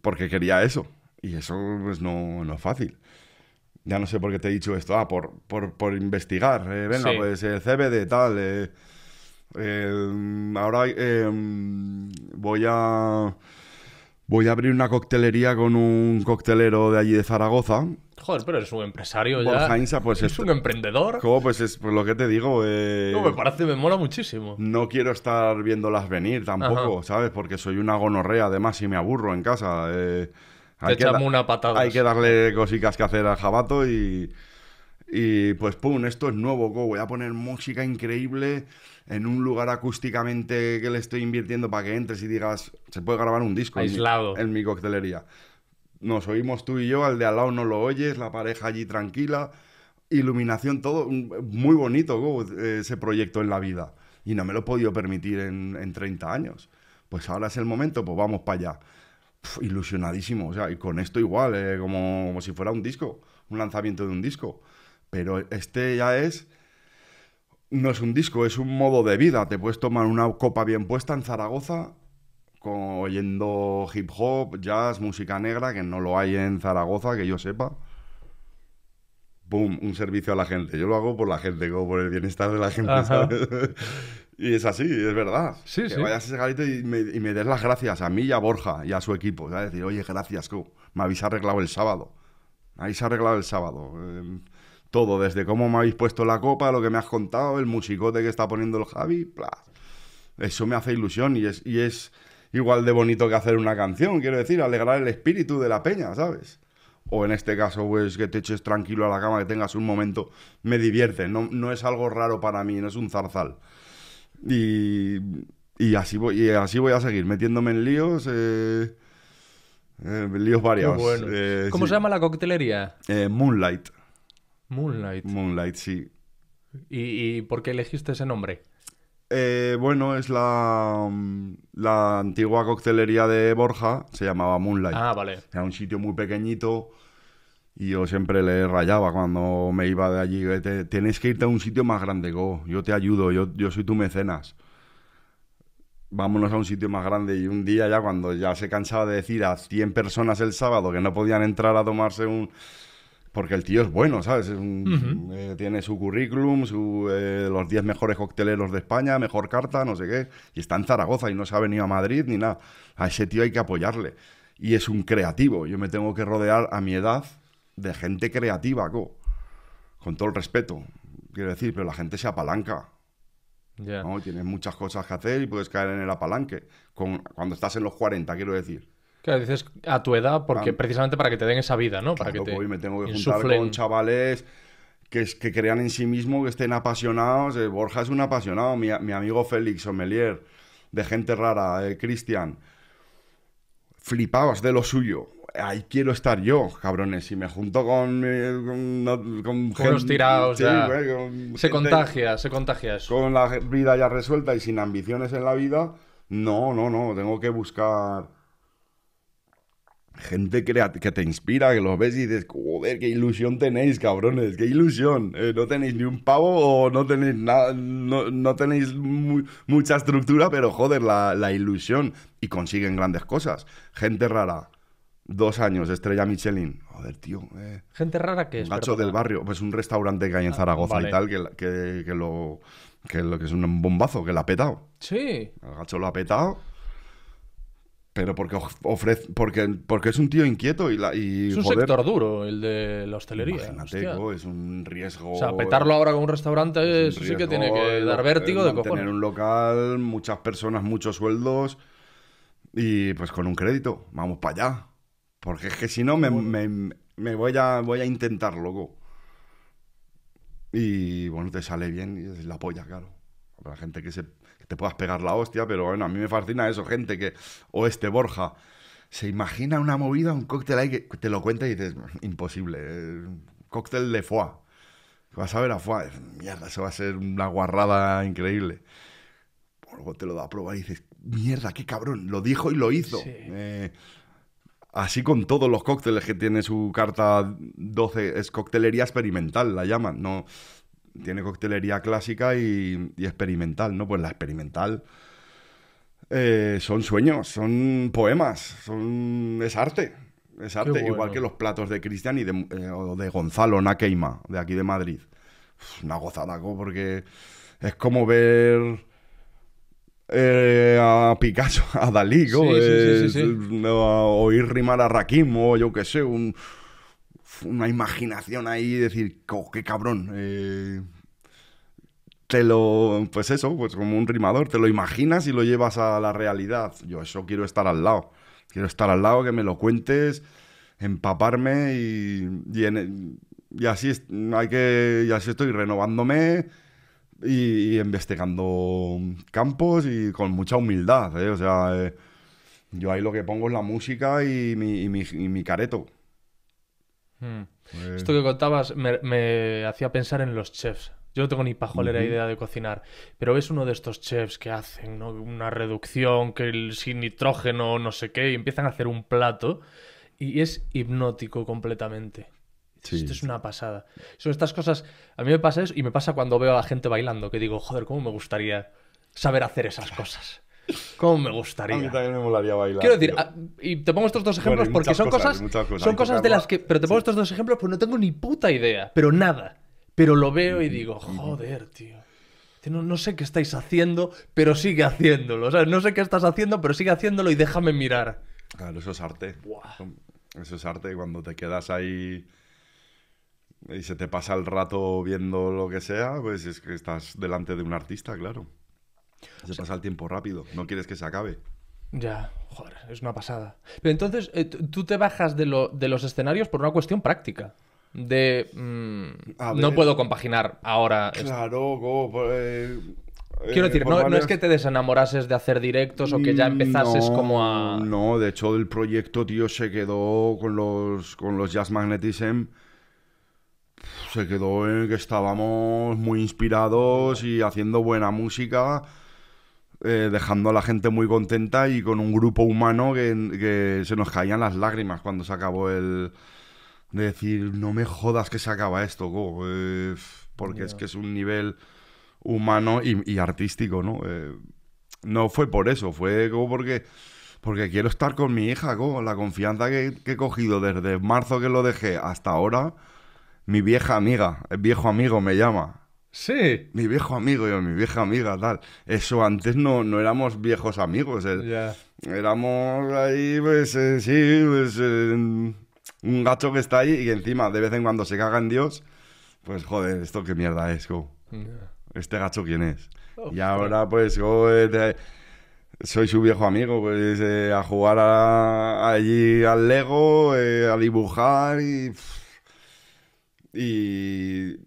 porque quería eso. Y eso pues no es fácil. Ya no sé por qué te he dicho esto. Ah, por investigar. Venga, sí. Pues CBD, tal... ahora voy a abrir una coctelería con un coctelero de allí de Zaragoza. Joder, pero eres un empresario ya. Borja Insa, pues es un emprendedor. ¿Cómo? Pues es pues lo que te digo. No, me mola muchísimo. No quiero estar viéndolas venir tampoco, ajá, ¿sabes? Porque soy una gonorrea, además, y me aburro en casa. Hay que darle cositas que hacer al jabato y pues pum, esto es nuevo, voy a poner música increíble en un lugar acústicamente que le estoy invirtiendo para que entres y digas, se puede grabar un disco aislado en mi coctelería. Nos oímos tú y yo, al de al lado no lo oyes, la pareja allí tranquila, iluminación, todo muy bonito, ese proyecto en la vida. Y no me lo he podido permitir en 30 años. Pues ahora es el momento, pues vamos para allá. Uf, ilusionadísimo, o sea, y con esto igual, como si fuera un disco, un lanzamiento de un disco. Pero este ya es... No es un disco, es un modo de vida. Te puedes tomar una copa bien puesta en Zaragoza, oyendo hip hop, jazz, música negra, que no lo hay en Zaragoza, que yo sepa. ¡Bum! Un servicio a la gente. Yo lo hago por la gente, como por el bienestar de la gente, ¿sabes? Y es así, es verdad. Sí, que vayas a ese garito y me des las gracias a mí y a Borja y a su equipo. ¿Sabes? Decir, oye, gracias, me habéis arreglado el sábado. Todo, desde cómo me habéis puesto la copa, lo que me has contado, el musicote que está poniendo el Javi, bla. Eso me hace ilusión y es igual de bonito que hacer una canción, quiero decir, alegrar el espíritu de la peña, ¿sabes? O en este caso, pues que te eches tranquilo a la cama, que tengas un momento, me divierte, no es algo raro para mí, no es un zarzal. Y así voy a seguir, metiéndome en líos... líos varios. Bueno. ¿Cómo se llama la coctelería? Moonlight. Moonlight, sí. ¿Y por qué elegiste ese nombre? Bueno, es la antigua coctelería de Borja, se llamaba Moonlight. Ah, vale. Era un sitio muy pequeñito y yo siempre le rayaba cuando me iba de allí. Tienes que irte a un sitio más grande, yo te ayudo, yo soy tu mecenas. vámonos a un sitio más grande. Y un día ya, cuando ya se cansaba de decir a 100 personas el sábado que no podían entrar a tomarse un... Porque el tío es bueno, ¿sabes? Es un, tiene su currículum, su, los 10 mejores cocteleros de España, mejor carta, no sé qué. Y está en Zaragoza y no se ha venido a Madrid ni nada. A ese tío hay que apoyarle. Y es un creativo. Yo me tengo que rodear a mi edad de gente creativa, con todo el respeto. Quiero decir, pero la gente se apalanca. Yeah. ¿No? Tienes muchas cosas que hacer y puedes caer en el apalanque. Cuando estás en los 40, quiero decir. Claro, dices a tu edad, porque precisamente para que te den esa vida, ¿no? Para que te me tengo que insuflen. Juntar con chavales que crean en sí mismos, que estén apasionados. Borja es un apasionado. Mi amigo Félix, sommelier, de gente rara, Cristian. Flipaos de lo suyo. Ahí quiero estar yo, cabrones. Si me junto con gente... tirados, sí, ya. Se contagia eso. Con la vida ya resuelta y sin ambiciones en la vida. No. Tengo que buscar... gente que te inspira, que los ves y dices, joder, qué ilusión tenéis, cabrones, qué ilusión. No tenéis ni un pavo o no tenéis nada, no tenéis mucha estructura, pero joder, la ilusión. Y consiguen grandes cosas. Gente rara, 2 años, estrella Michelin. Joder, tío. ¿Gente rara qué es? Gacho del barrio, pues un restaurante que hay en Zaragoza y tal, que es un bombazo, que la ha petado. Sí. El gacho lo ha petado. Pero porque es un tío inquieto y es un joder, sector duro, el de la hostelería. Imagínate, es un riesgo. O sea, petarlo ahora con un restaurante, eso sí que tiene que dar vértigo de cojones. Tener un local, muchas personas, muchos sueldos y pues con un crédito. Vamos para allá. Porque es que si no me voy a intentar, loco. Y bueno, te sale bien y es la polla, claro. Para gente que te puedas pegar la hostia, pero bueno, a mí me fascina eso, gente que... O Borja, se imagina una movida, un cóctel ahí que te lo cuenta y dices, imposible, cóctel de foie. Vas a ver a foie, mierda, eso va a ser una guarrada increíble. Luego te lo da a probar y dices, mierda, qué cabrón, lo dijo y lo hizo. Sí. Así con todos los cócteles que tiene su carta 12, es coctelería experimental, la llaman, no... Tiene coctelería clásica y experimental, ¿no? Pues la experimental son sueños, son poemas, es arte. Es arte, bueno. Igual que los platos de Cristian y de Gonzalo Nakeima, de aquí de Madrid. Una gozada, porque es como ver a Picasso, a Dalí, sí. Oír rimar a Rakim o yo qué sé, una imaginación ahí, decir, qué cabrón. Pues eso, pues como un rimador, te lo imaginas y lo llevas a la realidad. Yo eso quiero estar al lado. Quiero estar al lado, que me lo cuentes, empaparme y así así estoy renovándome y investigando campos y con mucha humildad, ¿eh? O sea, yo ahí lo que pongo es la música y mi careto. Esto que contabas me hacía pensar en los chefs. Yo no tengo ni pajolera idea de cocinar, pero ves uno de estos chefs que hacen, ¿no?, una reducción sin nitrógeno, no sé qué, y empiezan a hacer un plato y es hipnótico completamente. Sí. Esto es una pasada. Son estas cosas. A mí me pasa eso y me pasa cuando veo a gente bailando, que digo, joder, cómo me gustaría saber hacer esas cosas. ¿Cómo me gustaría? A mí también me molaría bailar. Quiero decir, y te pongo estos dos ejemplos, porque son cosas de las que... Pero te pongo estos dos ejemplos porque no tengo ni puta idea. Pero nada. Pero lo veo y digo, joder, tío. No sé qué estáis haciendo, pero sigue haciéndolo. O sea, no sé qué estás haciendo, pero sigue haciéndolo y déjame mirar. Claro, eso es arte. Buah. Eso es arte cuando te quedas ahí... y se te pasa el rato viendo lo que sea, pues es que estás delante de un artista, claro. Se pasa el tiempo rápido, no quieres que se acabe. Ya, joder, es una pasada. Pero entonces, tú te bajas de los escenarios por una cuestión práctica. De... no puedo compaginar ahora... Claro, quiero decir, no es que te desenamorases de hacer directos o que ya empezases No, de hecho el proyecto, tío, se quedó con los Jazz Magnetism... Se quedó en que estábamos muy inspirados y haciendo buena música, dejando a la gente muy contenta y con un grupo humano que se nos caían las lágrimas cuando se acabó el... De decir, no me jodas que se acaba esto, porque es que es un nivel humano y artístico, ¿no? no fue por eso, fue como porque quiero estar con mi hija, con la confianza que he cogido desde marzo que lo dejé hasta ahora. Mi vieja amiga, el viejo amigo me llama. Sí. Mi viejo amigo, yo, mi vieja amiga, tal. Eso, antes no éramos viejos amigos. Éramos ahí, pues, un gacho que está ahí y que encima de vez en cuando se caga en Dios. Pues, joder, ¿esto qué mierda es? ¿Este gacho quién es? Oh, y ahora, pues, soy su viejo amigo, pues, a jugar allí al Lego, a dibujar y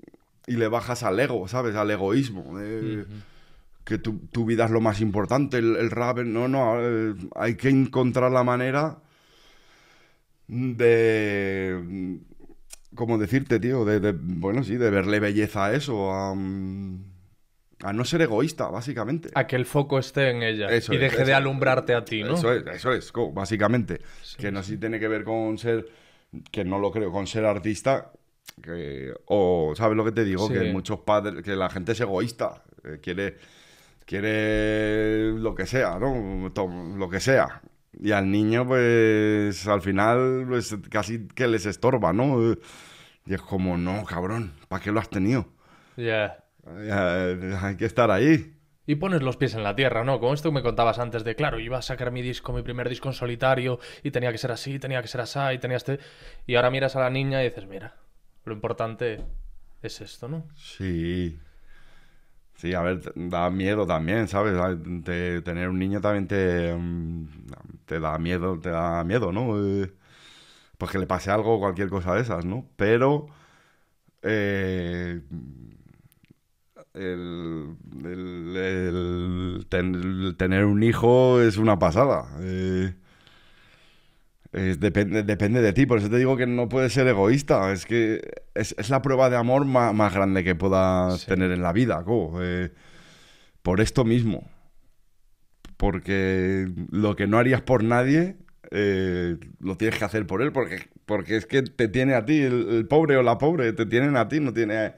le bajas al ego, ¿sabes? Al egoísmo. Que tu vida es lo más importante, el rap... No, hay que encontrar la manera de... ¿Cómo decirte, tío? Bueno, sí, de verle belleza a eso, a no ser egoísta, básicamente. A que el foco esté en ella eso y es, deje de alumbrarte a ti, ¿no? Eso es básicamente. Sí, que no sí tiene que ver con ser... Que no lo creo, con ser artista... o sabes lo que te digo, sí, que muchos padres, que la gente es egoísta, quiere lo que sea, ¿no? Lo que sea. Y al niño, pues al final, pues, casi que les estorba, ¿no? Y es como, no, cabrón, ¿para qué lo has tenido? Hay que estar ahí. Y pones los pies en la tierra, ¿no? Como esto que me contabas antes de, claro, iba a sacar mi disco, mi primer disco en solitario, y tenía que ser así, tenía que ser así, y tenía este... Y ahora miras a la niña y dices, mira... Lo importante es esto, ¿no? Sí. Sí, a ver, da miedo también, ¿sabes? Tener un niño también te da miedo, ¿no? Pues que le pase algo o cualquier cosa de esas, ¿no? Pero el tener un hijo es una pasada. Depende de ti, por eso te digo que no puedes ser egoísta. Es que es la prueba de amor más grande que puedas tener en la vida, por esto mismo. Porque lo que no harías por nadie, lo tienes que hacer por él, porque es que te tiene a ti, el pobre o la pobre, te tienen a ti, no tiene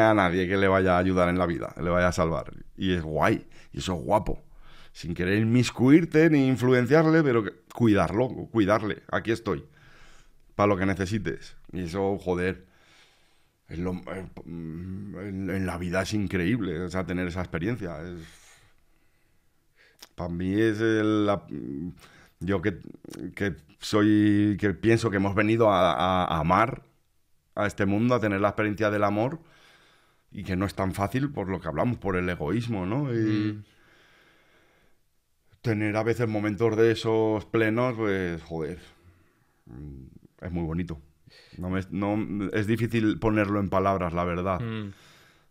a nadie que le vaya a ayudar en la vida, que le vaya a salvar. Y es guay, y eso es guapo. Sin querer inmiscuirte ni influenciarle, pero cuidarle. Aquí estoy, para lo que necesites. Y eso, joder, en la vida es increíble, o sea, tener esa experiencia. Para mí es yo que pienso que hemos venido a amar a este mundo, a tener la experiencia del amor, y que no es tan fácil por lo que hablamos, por el egoísmo, ¿no? Y... Tener a veces momentos de esos plenos, pues, joder, es muy bonito. Es difícil ponerlo en palabras, la verdad,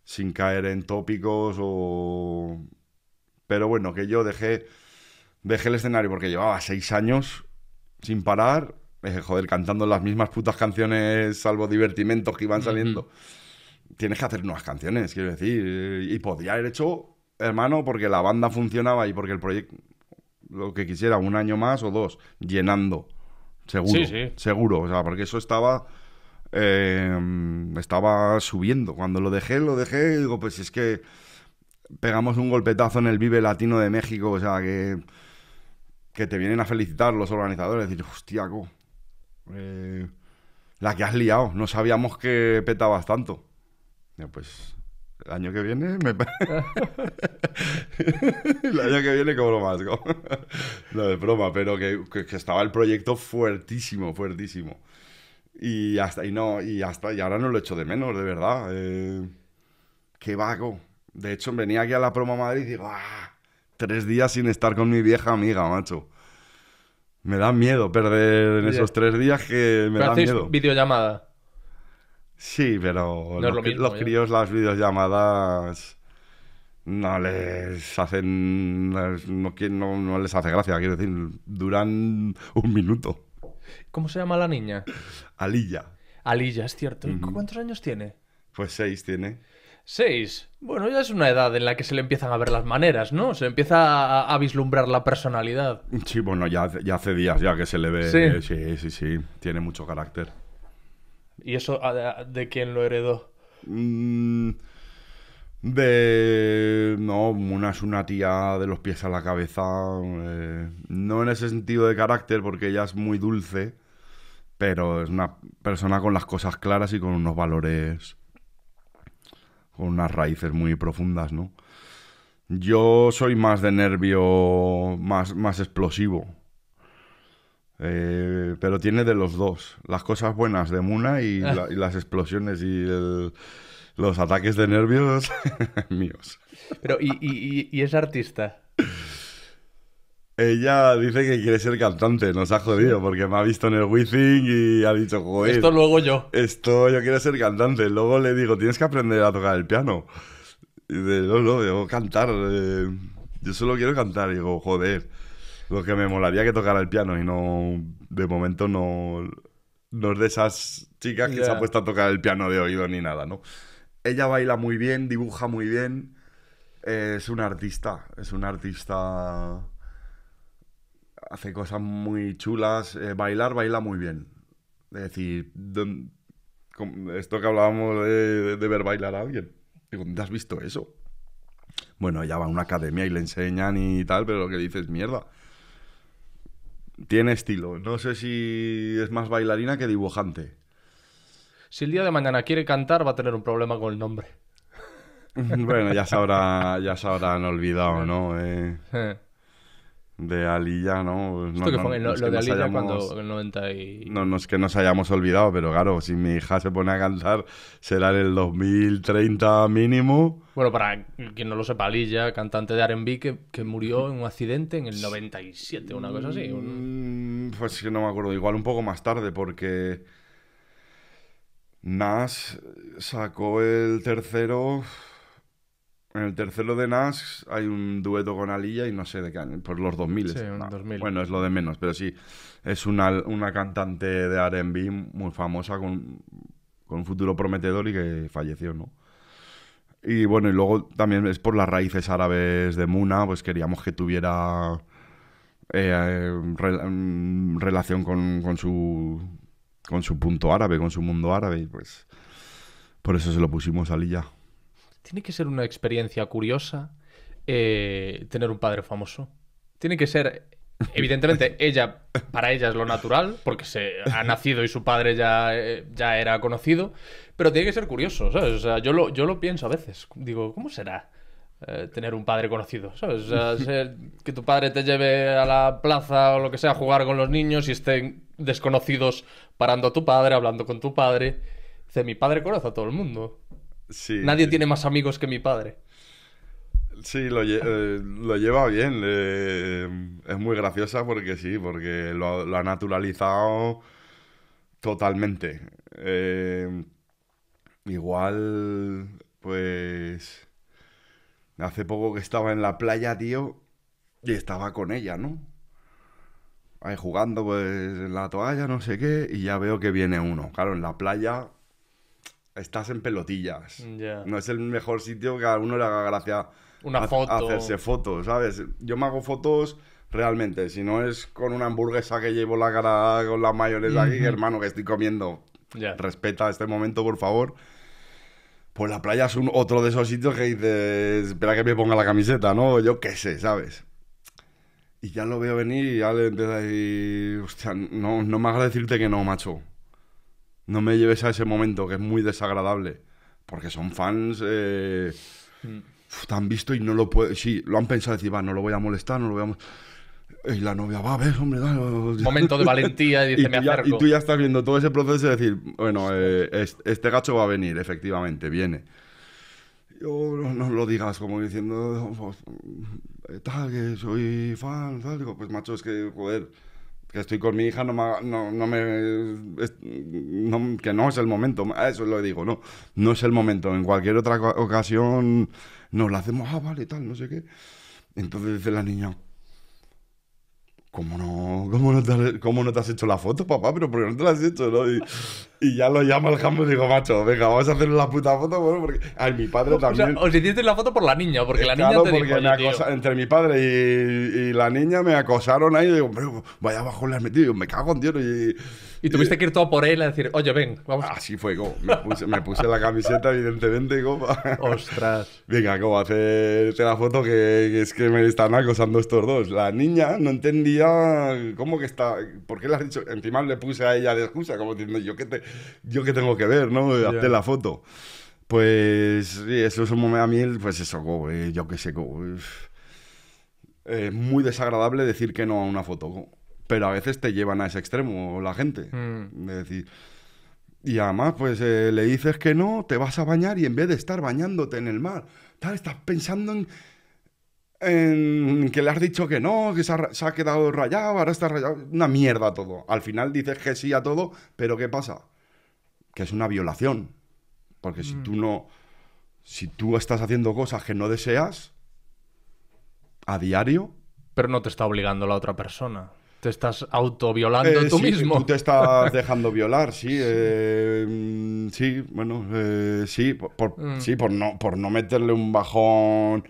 sin caer en tópicos o... Pero bueno, que yo dejé el escenario porque llevaba 6 años sin parar, joder, cantando las mismas putas canciones, salvo divertimentos que iban saliendo. Tienes que hacer nuevas canciones, quiero decir, y podría haber hecho, hermano, porque la banda funcionaba y porque el proyecto... Lo que quisiera, 1 año más o 2, llenando. Seguro, sí. Seguro. O sea, porque eso estaba subiendo. Cuando lo dejé, digo, pues es que pegamos un golpetazo en el Vive Latino de México. O sea, que te vienen a felicitar los organizadores. Decir, hostia, la que has liado. No sabíamos que petabas tanto. Ya, pues... El año que viene el año que viene cobro más. No, de broma, pero que estaba el proyecto fuertísimo. Y ahora no lo echo de menos, de verdad. Qué vago. De hecho, venía aquí a la promo Madrid y digo, 3 días sin estar con mi vieja amiga, macho. Me da miedo perder en esos 3 días que me da miedo. Videollamada. Sí, pero no los críos, las videollamadas no les hace gracia, quiero decir, duran 1 minuto. ¿Cómo se llama la niña? Alilla. Alilla, es cierto. ¿Y cuántos años tiene? Pues 6 tiene. 6. Bueno, ya es una edad en la que se le empiezan a ver las maneras, ¿no? Se empieza a vislumbrar la personalidad. Sí, bueno, ya hace días ya que se le ve. Sí. Tiene mucho carácter. ¿Y eso de quién lo heredó? No, Muna es una tía de los pies a la cabeza, no en ese sentido de carácter, porque ella es muy dulce, pero es una persona con las cosas claras y con unos valores, con unas raíces muy profundas, ¿no? Yo soy más de nervio, más explosivo. Pero tiene de los dos. Las cosas buenas de Muna y las explosiones y los ataques de nervios míos. Pero, ¿y es artista? Ella dice que quiere ser cantante. Nos ha jodido porque me ha visto en el Wizzing y ha dicho, joder, esto luego yo. Esto yo quiero ser cantante. Luego le digo, tienes que aprender a tocar el piano. Y dice, no, debo cantar. Yo solo quiero cantar. Y digo, joder. Lo que me molaría que tocara el piano y no... De momento no es de esas chicas que se ha puesto a tocar el piano de oído ni nada, ¿no? Ella baila muy bien, dibuja muy bien. Es una artista. Es una artista... Hace cosas muy chulas. Baila muy bien. Es decir, esto que hablábamos de ver bailar a alguien. Digo, ¿te has visto eso? Bueno, ella va a una academia y le enseñan y tal, pero lo que dice es mierda. Tiene estilo. No sé si es más bailarina que dibujante. Si el día de mañana quiere cantar, va a tener un problema con el nombre. Bueno, ya se habrán olvidado, ¿no? De Alilla, ¿no? Esto que fue lo de Alilla cuando... En el 90 y... No es que nos hayamos olvidado, pero claro, si mi hija se pone a cantar, será en el 2030 mínimo. Bueno, para quien no lo sepa, Alilla, cantante de R&B que murió en un accidente en el 97, una cosa así. Pues que no me acuerdo, igual un poco más tarde, porque Nas sacó el tercero... En el tercero de Nas hay un dueto con Alilla y no sé de qué año, por los 2000. Sí, 2000. Bueno, es lo de menos, pero sí. Es una cantante de R&B muy famosa con un futuro prometedor y que falleció, ¿no? Y bueno, y luego también es por las raíces árabes de Muna, pues queríamos que tuviera relación con su punto árabe, con su mundo árabe, y pues por eso se lo pusimos a Alilla. Tiene que ser una experiencia curiosa tener un padre famoso. Tiene que ser... Evidentemente, para ella es lo natural, porque se ha nacido y su padre ya era conocido, pero tiene que ser curioso, ¿sabes? O sea, yo lo pienso a veces. Digo, ¿cómo será tener un padre conocido? ¿Sabes? O sea, que tu padre te lleve a la plaza o lo que sea a jugar con los niños y estén desconocidos parando a tu padre, hablando con tu padre. Dice, mi padre conoce a todo el mundo. Sí. Nadie tiene más amigos que mi padre. Sí, lo lleva bien. Es muy graciosa porque lo ha naturalizado totalmente. Igual, pues... Hace poco que estaba en la playa, tío, y estaba con ella, ¿no? Ahí jugando, pues, en la toalla, no sé qué, y ya veo que viene uno. Claro, en la playa... Estás en pelotillas. Yeah. No es el mejor sitio que a uno le haga gracia hacerse fotos, ¿sabes? Yo me hago fotos realmente. Si no es con una hamburguesa que llevo la cara con la mayonesa aquí, hermano, que estoy comiendo. Yeah. Respeta este momento, por favor. Pues la playa es otro de esos sitios que dices, espera que me ponga la camiseta, ¿no? Yo qué sé, ¿sabes? Y ya lo veo venir y ya le empiezo a decir, hostia, no me hagas decirte que no, macho. No me lleves a ese momento, que es muy desagradable. Porque son fans... te han visto y no lo pueden... Sí, lo han pensado, decir, va, no lo voy a molestar, no lo voy a molestar. Y la novia, va, ves, hombre, dale. Momento de valentía y dice, me acerco. Y tú ya estás viendo todo ese proceso de decir, bueno, este gacho va a venir, efectivamente, viene. Yo, no lo digas, como diciendo, tal, que soy fan, tal. Digo, pues macho, es que, joder... que estoy con mi hija, que no es el momento, eso lo digo, no es el momento, en cualquier otra ocasión nos la hacemos, ah, vale, tal, no sé qué. Entonces dice la niña, ¿cómo no te has hecho la foto, papá? ¿Pero por qué no te la has hecho? ¿No? Y ya lo llamo al jambo y digo, macho, venga, vamos a hacer la puta foto. Bueno, porque... Ay, mi padre también. O sea, os hicisteis la foto por la niña, porque la niña te dijo, entre mi padre y la niña me acosaron ahí. Y digo, pero vaya abajo le has metido. Y digo, me cago en Dios. Y tuviste que ir todo por él a decir, oye, ven, vamos. Así fue, go. Me puse la camiseta, evidentemente, y go. Ostras. Venga, go, hacerte la foto que es que me están acosando estos dos. La niña no entendía cómo que está... ¿Por qué le has dicho? Encima le puse a ella de excusa, como diciendo, yo qué tengo que ver, ¿no? Yeah. Hazte la foto. Pues eso es un momento a mí, pues eso, go, yo qué sé, go. Es muy desagradable decir que no a una foto, go. Pero a veces te llevan a ese extremo la gente. Mm. Es decir, y además, pues le dices que no, te vas a bañar y en vez de estar bañándote en el mar, tal, estás pensando en que le has dicho que no, que se ha quedado rayado, ahora está rayado. Una mierda todo. Al final dices que sí a todo, pero ¿qué pasa? Que es una violación. Porque si tú estás haciendo cosas que no deseas a diario... Pero no te está obligando la otra persona. Te estás autoviolando tú mismo. Tú te estás dejando violar, sí. Sí, bueno, sí. Sí, por no meterle un bajón...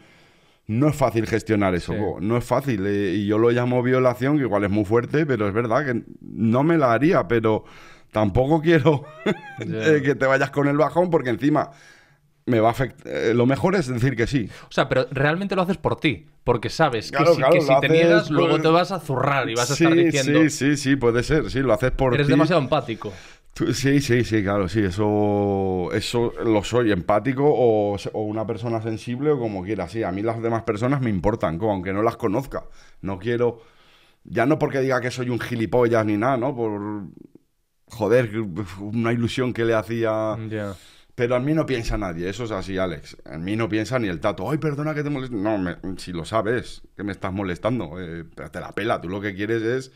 No es fácil gestionar eso, sí. No es fácil. Y yo lo llamo violación, que igual es muy fuerte, pero es verdad que no me la haría, pero tampoco quiero que te vayas con el bajón, porque encima me va a afectar. Lo mejor es decir que sí. O sea, pero realmente lo haces por ti, porque sabes que si te niegas, luego te vas a zurrar y vas a estar diciendo... Sí, puede ser, sí, lo haces por ti. Eres demasiado empático. Sí, claro, sí, eso lo soy, empático o una persona sensible o como quiera, sí, a mí las demás personas me importan, aunque no las conozca, no quiero, ya no porque diga que soy un gilipollas ni nada, ¿no? Por, joder, una ilusión que le hacía, yeah. Pero a mí no piensa nadie, eso es así, Alex, en mí no piensa ni el tato, ay, perdona que te molesto, no, si lo sabes, que me estás molestando, pero te la pela, tú lo que quieres es...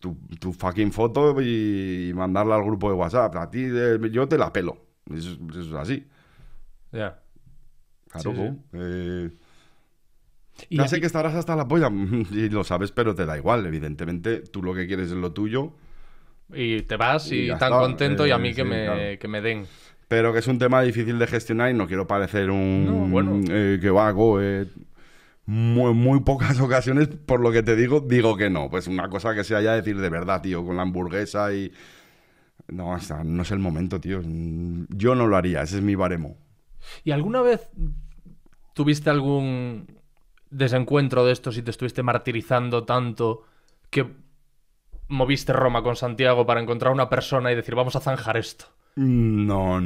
Tu fucking foto y mandarla al grupo de WhatsApp. A ti, yo te la pelo. Eso es así. Ya. Yeah. Claro. Sí, sí. Ya sé que estarás hasta la polla. Y lo sabes, pero te da igual. Evidentemente, tú lo que quieres es lo tuyo. Y te vas y tan está. Contento y a mí sí, que me den. Pero que es un tema difícil de gestionar y no quiero parecer un... No, bueno. Que va, go, Muy pocas ocasiones, por lo que te digo que no. Pues una cosa que sea ya decir de verdad, tío, con la hamburguesa y... No, hasta no es el momento, tío. Yo no lo haría, ese es mi baremo. ¿Y alguna vez tuviste algún desencuentro de esto si te estuviste martirizando tanto que moviste Roma con Santiago para encontrar una persona y decir, vamos a zanjar esto? No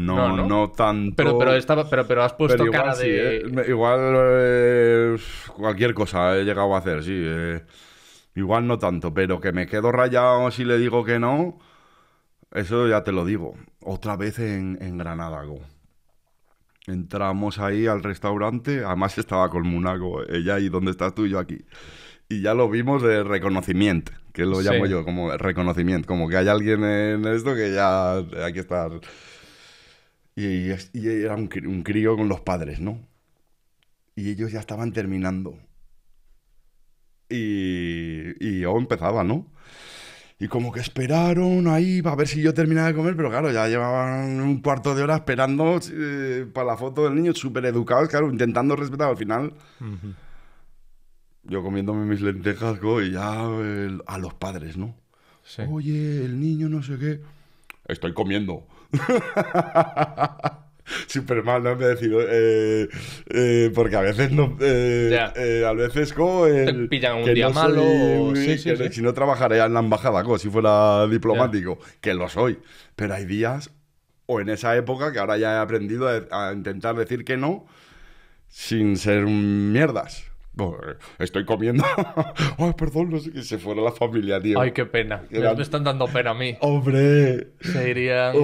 tanto. Pero has puesto pero igual, cara sí, de... Igual cualquier cosa he llegado a hacer, sí. Igual no tanto, pero que me quedo rayado si le digo que no, eso ya te lo digo. Otra vez en Granada, go. Entramos ahí al restaurante, además estaba con Muna, ella ahí donde estás tú y yo aquí. Y ya lo vimos de reconocimiento, que lo llamo yo como reconocimiento, como que hay alguien en esto que ya hay que estar... Y era un crío con los padres, ¿no? Y ellos ya estaban terminando. Y yo empezaba, ¿no? Y como que esperaron ahí para ver si yo terminaba de comer, pero claro, ya llevaban un cuarto de hora esperando para la foto del niño, súper educados, claro, intentando respetar al final... Uh-huh. Yo comiéndome mis lentejas, y ya a los padres, ¿no? Sí. Oye, el niño no sé qué. Estoy comiendo. Súper mal, ¿no? Me decir, porque a veces no... a veces, te pillan un día no malo. Sí. Si no trabajaría en la embajada, si fuera diplomático. Ya. Que lo soy. Pero hay días, o en esa época, que ahora ya he aprendido a intentar decir que no sin ser mierdas. Estoy comiendo. Ay, perdón, no sé qué. Se fuera la familia, tío. Ay, qué pena. Me están dando pena a mí. ¡Hombre! Se irían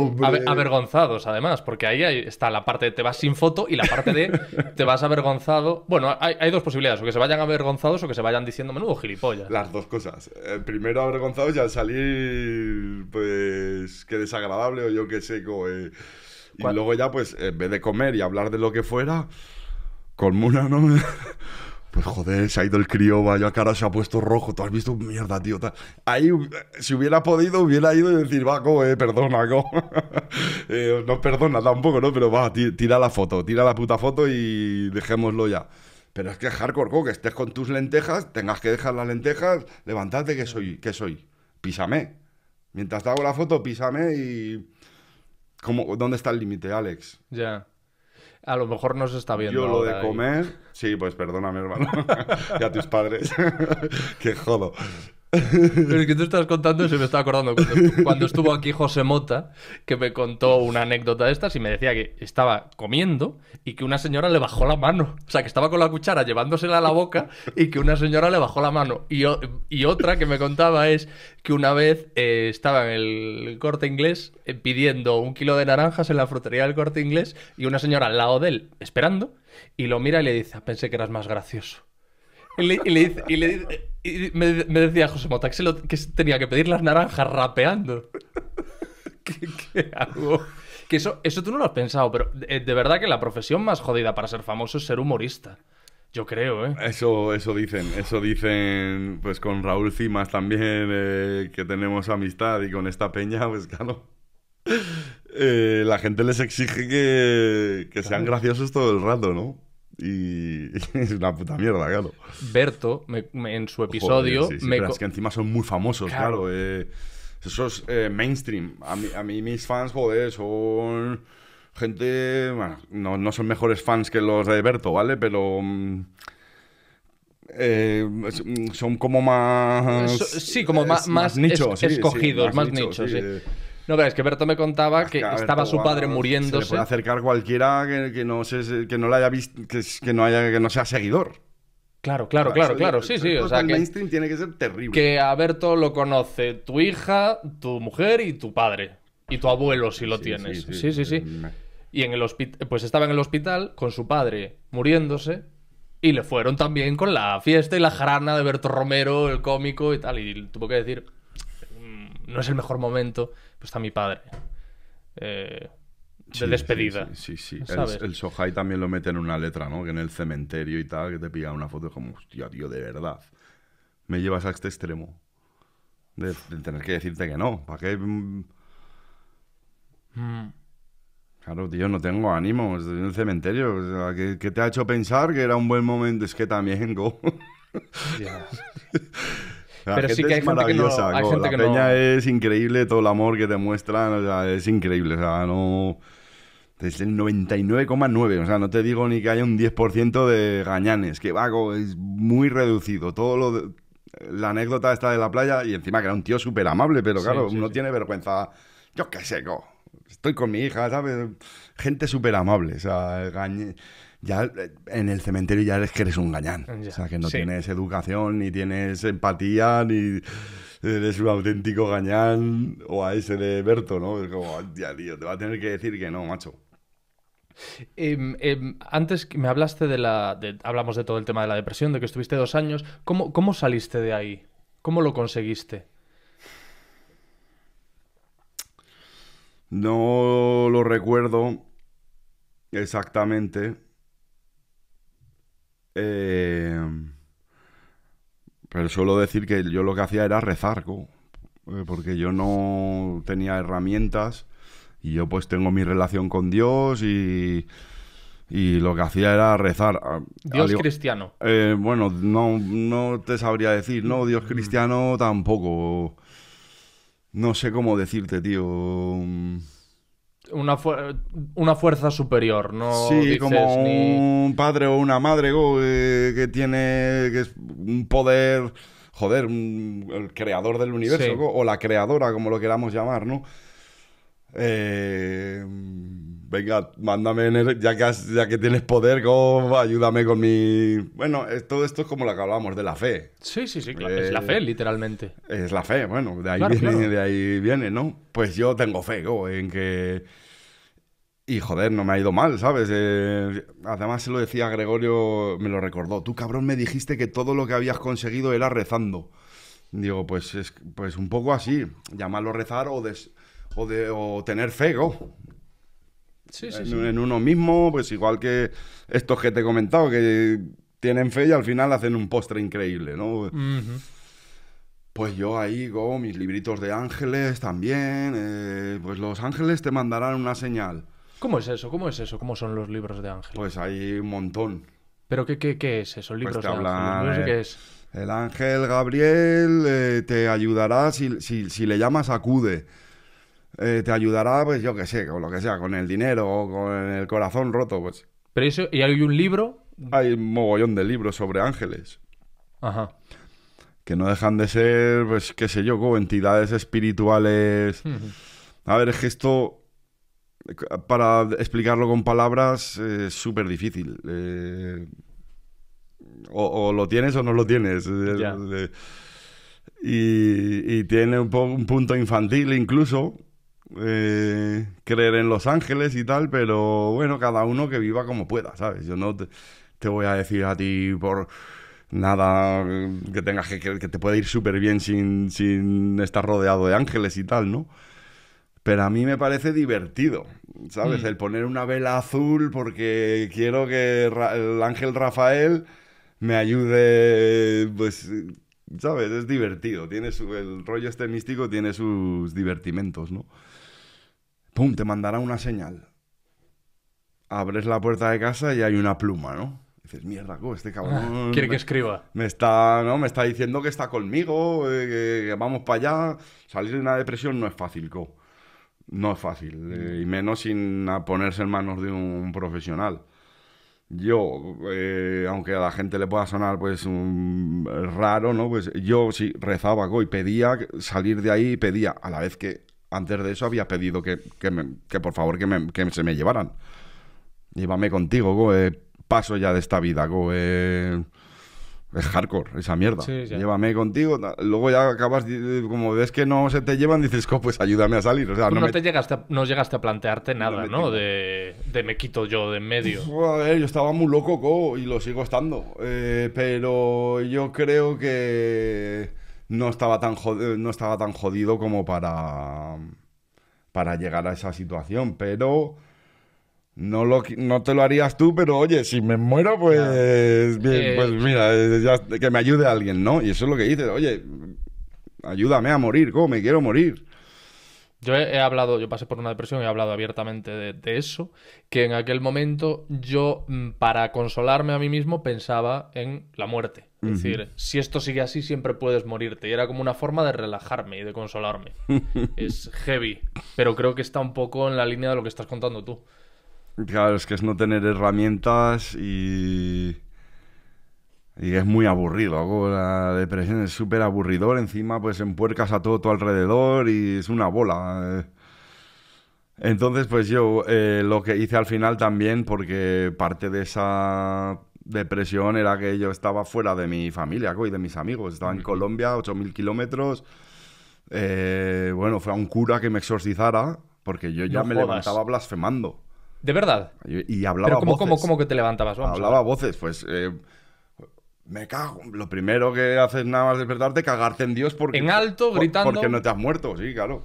avergonzados, además, porque ahí está la parte de te vas sin foto y la parte de te vas avergonzado. Bueno, hay dos posibilidades, o que se vayan avergonzados o que se vayan diciendo menudo gilipollas. Las dos cosas. Primero avergonzados y al salir, pues, qué desagradable o yo qué sé. Y luego ya, pues, en vez de comer y hablar de lo que fuera, con Muna, ¿no? Pues joder, se ha ido el crío, vaya cara, se ha puesto rojo, tú has visto, mierda, tío. Ahí, si hubiera podido, hubiera ido y decir, va, co, perdona, co. No perdona tampoco, ¿no? Pero va, tira la foto, tira la puta foto y dejémoslo ya. Pero es que es hardcore, co, que estés con tus lentejas, tengas que dejar las lentejas, levántate, que soy. Písame. Mientras te hago la foto, písame y... ¿Cómo, dónde está el límite, Alex? Ya. A lo mejor no se está viendo. Yo lo de comer... Ahí. Sí, pues perdóname, hermano. Y a tus padres. Que jodo. Pero es que tú estás contando y se me está acordando. Cuando estuvo aquí José Mota, que me contó una anécdota de estas y me decía que estaba comiendo y que una señora le bajó la mano. O sea, que estaba con la cuchara llevándosela a la boca y que una señora le bajó la mano. Y otra que me contaba es que una vez estaba en el Corte Inglés pidiendo 1 kilo de naranjas en la frutería del Corte Inglés y una señora al lado de él esperando y lo mira y le dice, pensé que eras más gracioso. Y me decía José Mota que tenía que pedir las naranjas rapeando. ¿Qué hago? Que eso tú no lo has pensado, pero de verdad que la profesión más jodida para ser famoso es ser humorista. Yo creo, ¿eh? Eso dicen, pues con Raúl Cimas también, que tenemos amistad, y con esta peña, pues claro. La gente les exige que sean graciosos todo el rato, ¿no? Y es una puta mierda, claro. Berto, en su episodio... Joder, sí, sí, pero es que encima son muy famosos, claro. Eso es mainstream. A mí mis fans, joder, son gente... Bueno, no son mejores fans que los de Berto, ¿vale? Pero... son como más... Sí, como más nichos. Escogidos, más nichos, sí. No, pero es que Berto me contaba que estaba su padre muriéndose. Se le puede acercar cualquiera que no sea seguidor. Claro. Sí. O sea, el mainstream tiene que ser terrible. Que a Berto lo conoce tu hija, tu mujer y tu padre. Y tu abuelo, si lo tienes. Sí. Y en el hospital, pues estaba en el hospital con su padre muriéndose. Y le fueron también con la fiesta y la jarana de Berto Romero, el cómico y tal. Y tuvo que decir... No es el mejor momento, pues está mi padre. De despedida. Sí. El Shohai también lo mete en una letra, ¿no? Que en el cementerio y tal, que te pilla una foto como, hostia, tío, de verdad. Me llevas a este extremo. De tener que decirte que no. ¿Para qué? Claro, tío, no tengo ánimo. Estoy en el cementerio. O sea, ¿qué te ha hecho pensar que era un buen momento? Es que también, go. Yeah. Pero sí que hay gente que no... La peña es increíble, todo el amor que te muestran, o sea, es increíble, o sea, no... Es el 99,9, o sea, no te digo ni que haya un 10% de gañanes, que vago, es muy reducido, todo lo... La anécdota esta de la playa, y encima que era un tío súper amable, pero claro, uno tiene vergüenza, yo qué sé, go. Estoy con mi hija, ¿sabes? Gente súper amable, o sea, ya en el cementerio ya eres que eres un gañán. O sea, que no tienes educación, ni tienes empatía, ni eres un auténtico gañán o a ese de Berto, ¿no? Es como, hostia, tío, te va a tener que decir que no, macho. Antes me hablaste de la... hablamos de todo el tema de la depresión, de que estuviste 2 años. ¿Cómo saliste de ahí? ¿Cómo lo conseguiste? No lo recuerdo exactamente... pero suelo decir que yo lo que hacía era rezar, porque yo no tenía herramientas y yo pues tengo mi relación con Dios y lo que hacía era rezar. Dios cristiano. Bueno, no te sabría decir, no, Dios cristiano tampoco. No sé cómo decirte, tío. Una fuerza superior, ¿no? Sí, dices, como un padre o una madre que tiene es un poder, joder, el creador del universo, sí. O la creadora, como lo queramos llamar, ¿no? Venga, mándame, ya que tienes poder, ayúdame con mi... Bueno, todo esto es como lo que hablábamos de la fe. Sí, claro, es la fe, literalmente. Es la fe, bueno, de ahí viene, ¿no? Pues yo tengo fe, en que... Y joder, no me ha ido mal, ¿sabes? Además se lo decía a Gregorio, me lo recordó. Tú, cabrón, me dijiste que todo lo que habías conseguido era rezando. Digo, pues un poco así, llamarlo rezar o tener fe, Sí. En uno mismo, pues igual que estos que te he comentado, que tienen fe y al final hacen un postre increíble, ¿no? Uh-huh. Pues yo ahí con mis libritos de ángeles también, pues los ángeles te mandarán una señal. ¿Cómo es eso? ¿Cómo es eso? ¿Cómo son los libros de ángeles? Pues hay un montón. ¿Pero qué es eso? ¿Libros pues de ángeles? No sé qué es. El ángel Gabriel te ayudará si le llamas acude. Te ayudará, pues yo qué sé, con lo que sea, con el dinero o con el corazón roto, pues. Pero eso, ¿y hay un libro? Hay un mogollón de libros sobre ángeles. Ajá. Que no dejan de ser, pues, qué sé yo, como entidades espirituales. Uh-huh. A ver, es que esto, para explicarlo con palabras, es súper difícil. O lo tienes o no lo tienes. Yeah. Y tiene un punto infantil incluso, creer en los ángeles y tal, pero bueno, cada uno que viva como pueda, ¿sabes? Yo no te voy a decir a ti por nada que tengas que creer que te puede ir súper bien sin estar rodeado de ángeles y tal, ¿no? Pero a mí me parece divertido, ¿sabes? Mm. El poner una vela azul porque quiero que el ángel Rafael me ayude, pues, ¿sabes? Es divertido. Tiene el rollo este místico tiene sus divertimentos, ¿no? ¡Pum! Te mandará una señal. Abres la puerta de casa y hay una pluma, ¿no? Dices, mierda, este cabrón... Quiere que escriba. Me está diciendo que está conmigo, que vamos para allá. Salir de una depresión no es fácil, No es fácil, y menos sin ponerse en manos de un profesional. Yo, aunque a la gente le pueda sonar pues raro, ¿no? Pues yo sí rezaba y pedía salir de ahí, pedía, a la vez que antes de eso había pedido que por favor que se me llevaran. Llévame contigo, paso ya de esta vida, es hardcore esa mierda. Sí, llévame contigo. Luego ya acabas, como ves que no se te llevan, dices, pues ayúdame a salir. O sea, no llegaste a plantearte nada, ¿no? De me quito yo de en medio. Joder, yo estaba muy loco, y lo sigo estando. Pero yo creo que no estaba tan jodido como para llegar a esa situación. Pero... No te lo harías tú, pero oye, si me muero, pues mira, ya, que me ayude alguien, ¿no? Y eso es lo que dices, oye, ayúdame a morir, me quiero morir. Yo pasé por una depresión y he hablado abiertamente de eso, que en aquel momento yo, para consolarme a mí mismo, pensaba en la muerte. Es decir, si esto sigue así, siempre puedes morirte. Y era como una forma de relajarme y de consolarme. Es heavy, pero creo que está un poco en la línea de lo que estás contando tú. Claro, es que es no tener herramientas y es muy aburrido. La depresión es súper aburridor. Encima, pues empuercas a todo tu alrededor y es una bola. Entonces, pues yo lo que hice al final también, porque parte de esa depresión era que yo estaba fuera de mi familia y de mis amigos. Estaba en Colombia, 8.000 kilómetros. Bueno, fue a un cura que me exorcizara porque yo ya levantaba blasfemando. ¿De verdad? Y hablaba voces. ¿Cómo que te levantabas? Hablaba voces, pues... me cago. Lo primero que haces nada más despertarte, cagarte en Dios porque... En alto, gritando. Porque no te has muerto, sí, claro.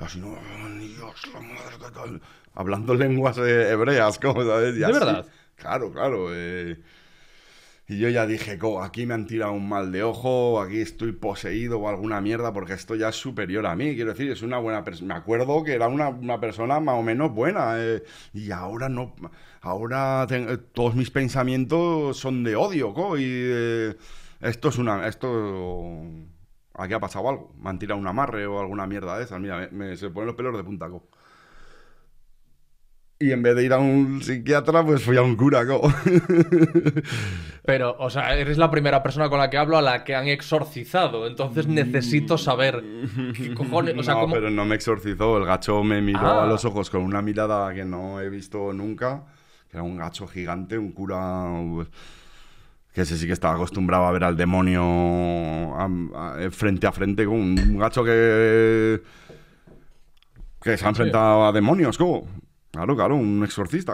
Así no... Dios, la madre que tal... Hablando lenguas hebreas, ¿cómo sabes? ¿De verdad? Claro. Y yo ya dije, aquí me han tirado un mal de ojo, aquí estoy poseído o alguna mierda, porque esto ya es superior a mí. Quiero decir, es una buena persona. Me acuerdo que era una persona más o menos buena. Y ahora no. Ahora todos mis pensamientos son de odio, Y esto es una. Aquí ha pasado algo. Me han tirado un amarre o alguna mierda de esas. Mira, se ponen los pelos de punta, Y en vez de ir a un psiquiatra, pues fui a un cura, Pero, o sea, eres la primera persona con la que hablo a la que han exorcizado. Entonces necesito saber qué cojones... O sea, pero no me exorcizó. El gacho me miró a los ojos con una mirada que no he visto nunca. Que era un gacho gigante, un cura... Pues, que ese sí que estaba acostumbrado a ver al demonio frente a frente. Con un gacho que se ha enfrentado a demonios, Claro, un exorcista.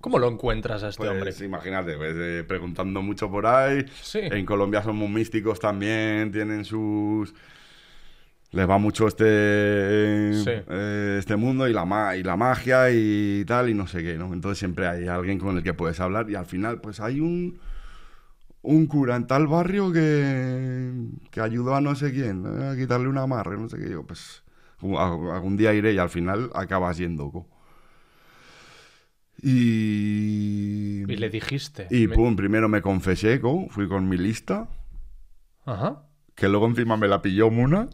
¿Cómo lo encuentras a este hombre? Imagínate, preguntando mucho por ahí. Sí. En Colombia son muy místicos también, tienen sus... les va mucho este, sí, este mundo y la magia y tal, y no sé qué, ¿no? Entonces siempre hay alguien con el que puedes hablar y al final pues hay un cura en tal barrio que ayudó a no sé quién, ¿no?, a quitarle un amarre, no sé qué. Digo, pues algún día iré y al final acabas yendo. Y le dijiste. Y pum, primero me confesé, fui con mi lista. Ajá. Que luego encima me la pilló Muna.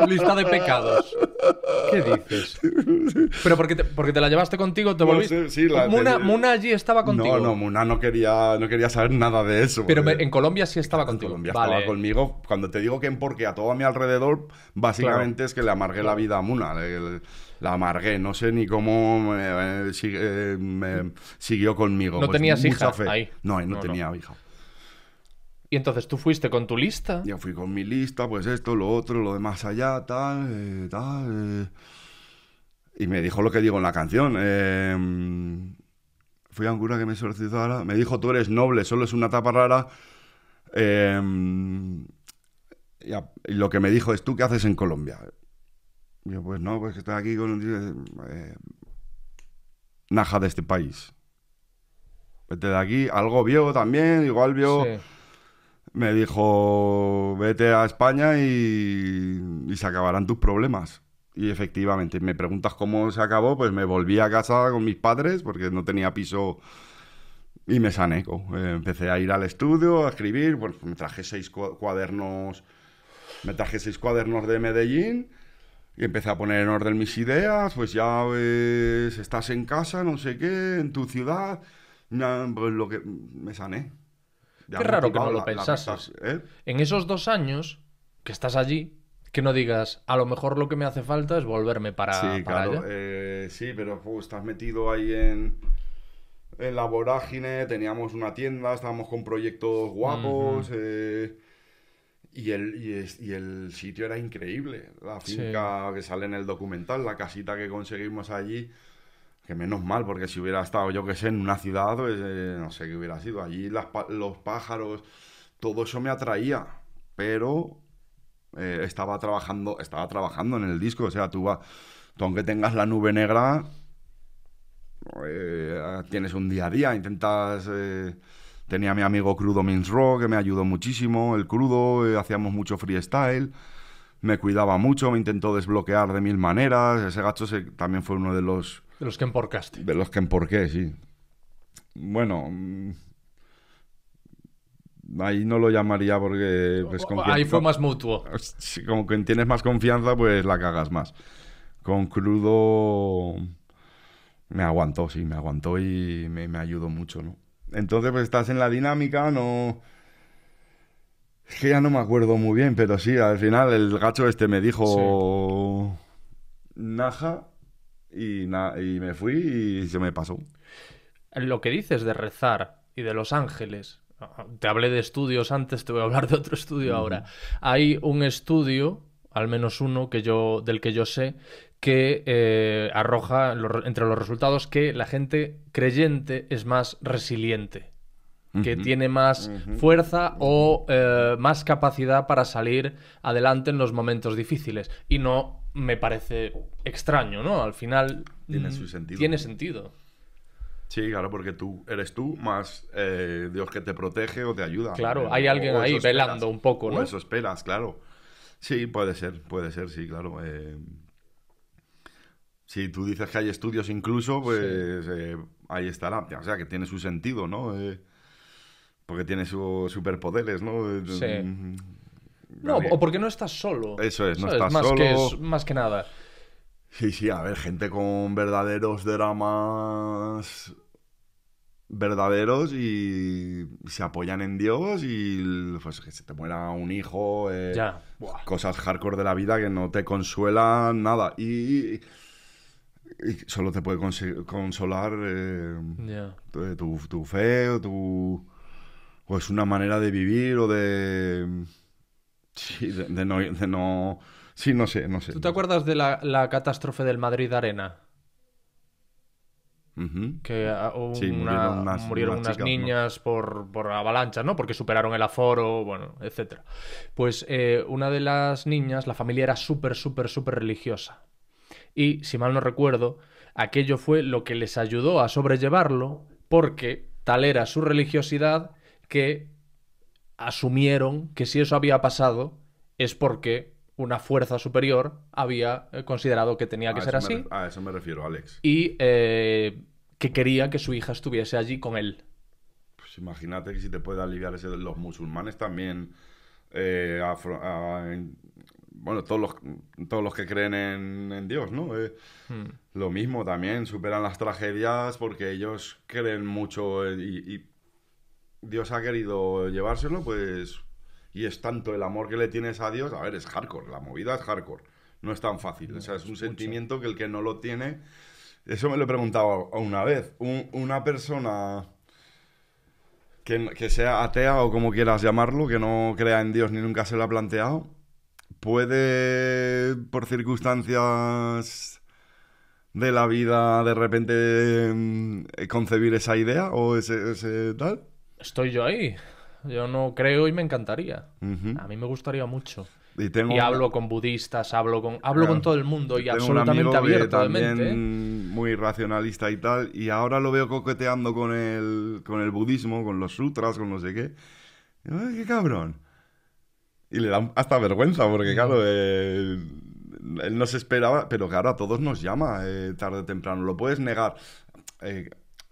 Tu lista de pecados. ¿Qué dices? Pero porque te la llevaste contigo, te volviste. No, sí, Muna allí estaba contigo. No, Muna no quería saber nada de eso. Pero en Colombia sí estaba contigo. En Colombia estaba conmigo. Cuando te digo que en porque a todo a mi alrededor, básicamente es que le amargué la vida a Muna. La amargué, no sé ni cómo me siguió conmigo. ¿No tenías hija ahí? No, tenía hija. Y entonces tú fuiste con tu lista. Yo fui con mi lista, pues esto, lo otro, lo de más allá, tal. Y me dijo lo que digo en la canción. Fui a un cura que me exorcizara. Me dijo, tú eres noble, solo es una tapa rara. Y lo que me dijo es, ¿tú qué haces en Colombia? Yo, pues no, pues que estoy aquí con un naja de este país. Vete de aquí. Algo vio también, igual vio... Sí. Me dijo, vete a España y se acabarán tus problemas. Y efectivamente, me preguntas cómo se acabó, pues me volví a casa con mis padres porque no tenía piso y me sané. Empecé a ir al estudio, a escribir, bueno, me traje 6 cuadernos, me traje 6 cuadernos de Medellín y empecé a poner en orden mis ideas, pues ya ves, estás en casa, no sé qué, en tu ciudad, pues lo que me sané. Qué raro que no lo pensases. En esos 2 años que estás allí, que no digas, a lo mejor lo que me hace falta es volverme para allá. Sí, pero estás metido ahí en la vorágine, teníamos una tienda, estábamos con proyectos guapos, y el sitio era increíble. La finca que sale en el documental, la casita que conseguimos allí... Que menos mal, porque si hubiera estado, yo que sé, en una ciudad, pues, no sé qué hubiera sido. Allí los pájaros, todo eso me atraía, pero estaba trabajando en el disco. O sea, tú aunque tengas la nube negra, tienes un día a día, intentas... Tenía a mi amigo Crudo Minsro Rock, que me ayudó muchísimo, el Crudo, hacíamos mucho freestyle... Me cuidaba mucho, me intentó desbloquear de mil maneras. Ese gacho también fue uno de los... De los que emporcaste. De los que emporqué, sí. Bueno... Ahí no lo llamaría porque... Pues, ahí fue más mutuo. Sí, como que tienes más confianza, pues la cagas más. Con Crudo... Me aguantó, sí, me aguantó y me ayudó mucho, ¿no? Entonces, pues estás en la dinámica, no... Es que ya no me acuerdo muy bien, pero sí, al final el gacho este me dijo naja y me fui y se me pasó. Lo que dices de rezar y de los ángeles, te hablé de estudios antes, te voy a hablar de otro estudio ahora. Hay un estudio, al menos uno del que yo sé, que arroja entre los resultados que la gente creyente es más resiliente. Que tiene más fuerza o más capacidad para salir adelante en los momentos difíciles. Y no me parece extraño, ¿no? Al final tiene su sentido. Tiene sentido. Sí, claro, porque tú eres tú más Dios que te protege o te ayuda. Claro, hay alguien ahí esperas, velando un poco, ¿no? Eso esperas, claro. Sí, puede ser, sí, claro. Si tú dices que hay estudios incluso, pues ahí estará. O sea, que tiene su sentido, ¿no? Porque tiene sus superpoderes, ¿no? Sí. No, o porque no estás solo. Eso es, no estás solo. Más que nada. Sí, a ver, gente con verdaderos dramas verdaderos y se apoyan en Dios y pues que se te muera un hijo, cosas hardcore de la vida que no te consuelan nada. Y solo te puede consolar tu fe o tu... O es una manera de vivir o de... Sí, de no... Sí, no sé. ¿Tú te acuerdas de la catástrofe del Madrid Arena? que sí, murieron unas niñas por avalanchas, ¿no? Porque superaron el aforo, bueno, etc. Pues una de las niñas, la familia era súper religiosa. Y, si mal no recuerdo, aquello fue lo que les ayudó a sobrellevarlo, porque tal era su religiosidad que asumieron que si eso había pasado es porque una fuerza superior había considerado que tenía que ser así. A eso me refiero, Alex. Y que quería que su hija estuviese allí con él. Pues imagínate que si te puede aliviar ese... Los musulmanes también... bueno, todos los que creen en Dios, ¿no? Lo mismo también, superan las tragedias porque ellos creen mucho y Dios ha querido llevárselo, pues... Y es tanto el amor que le tienes a Dios... A ver, es hardcore, la movida es hardcore. No es tan fácil, o sea, es un sentimiento que el que no lo tiene... Eso me lo he preguntado una vez. Una persona que sea atea o como quieras llamarlo, que no crea en Dios ni nunca se lo ha planteado, puede, por circunstancias de la vida, de repente concebir esa idea o ese tal. Estoy yo ahí. Yo no creo y me encantaría. A mí me gustaría mucho. Y hablo con budistas, hablo con todo el mundo y absolutamente abierto de mente. Muy racionalista y tal. Y ahora lo veo coqueteando con el budismo, con los sutras, con no sé qué. Ay, ¡qué cabrón! Y le da hasta vergüenza porque, claro, él no se esperaba. Pero claro, a todos nos llama tarde o temprano. Lo puedes negar.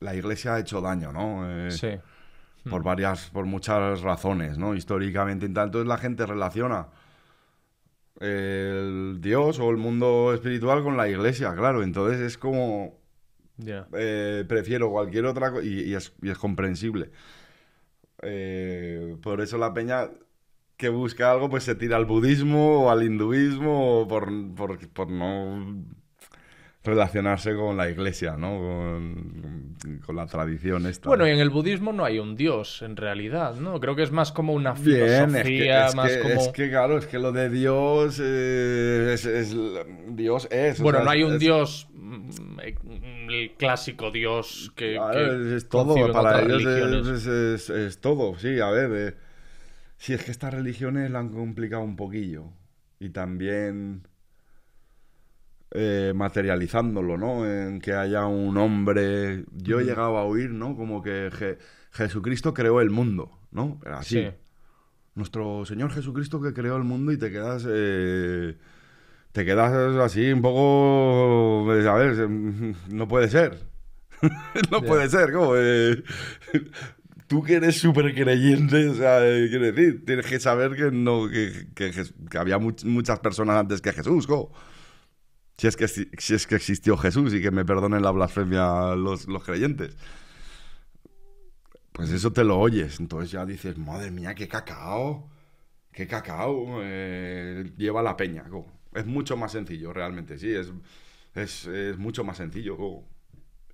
La Iglesia ha hecho daño, ¿no? Sí. Por muchas razones, ¿no? Históricamente y tal. Entonces la gente relaciona el Dios o el mundo espiritual con la Iglesia, claro. Entonces es como... Yeah. Prefiero cualquier otra cosa y es comprensible. Por eso la peña que busca algo pues se tira al budismo o al hinduismo o por no relacionarse con la Iglesia, ¿no? Con la tradición esta. Bueno, y en el budismo no hay un dios, en realidad, ¿no? Creo que es más como una filosofía, claro, es que lo de Dios es... Bueno, o sea, no hay un dios, el clásico dios que... Claro, que es todo, para ellos es todo, sí, a ver. Sí, es que estas religiones la han complicado un poquillo. Y también... materializándolo, ¿no? En que haya un hombre... Yo he llegado a oír, ¿no? Como que Jesucristo creó el mundo, ¿no? Era así. Sí. Nuestro Señor Jesucristo que creó el mundo y te quedas así un poco... A ver, no puede ser. no puede ser, ¿cómo? Tú que eres súper creyente, o sea, quiero decir, tienes que saber que había muchas personas antes que Jesús, ¿cómo? Si es que existió Jesús y que me perdonen la blasfemia los creyentes. Pues eso te lo oyes. Entonces ya dices, madre mía, qué cacao lleva la peña. Es mucho más sencillo realmente, sí, es mucho más sencillo.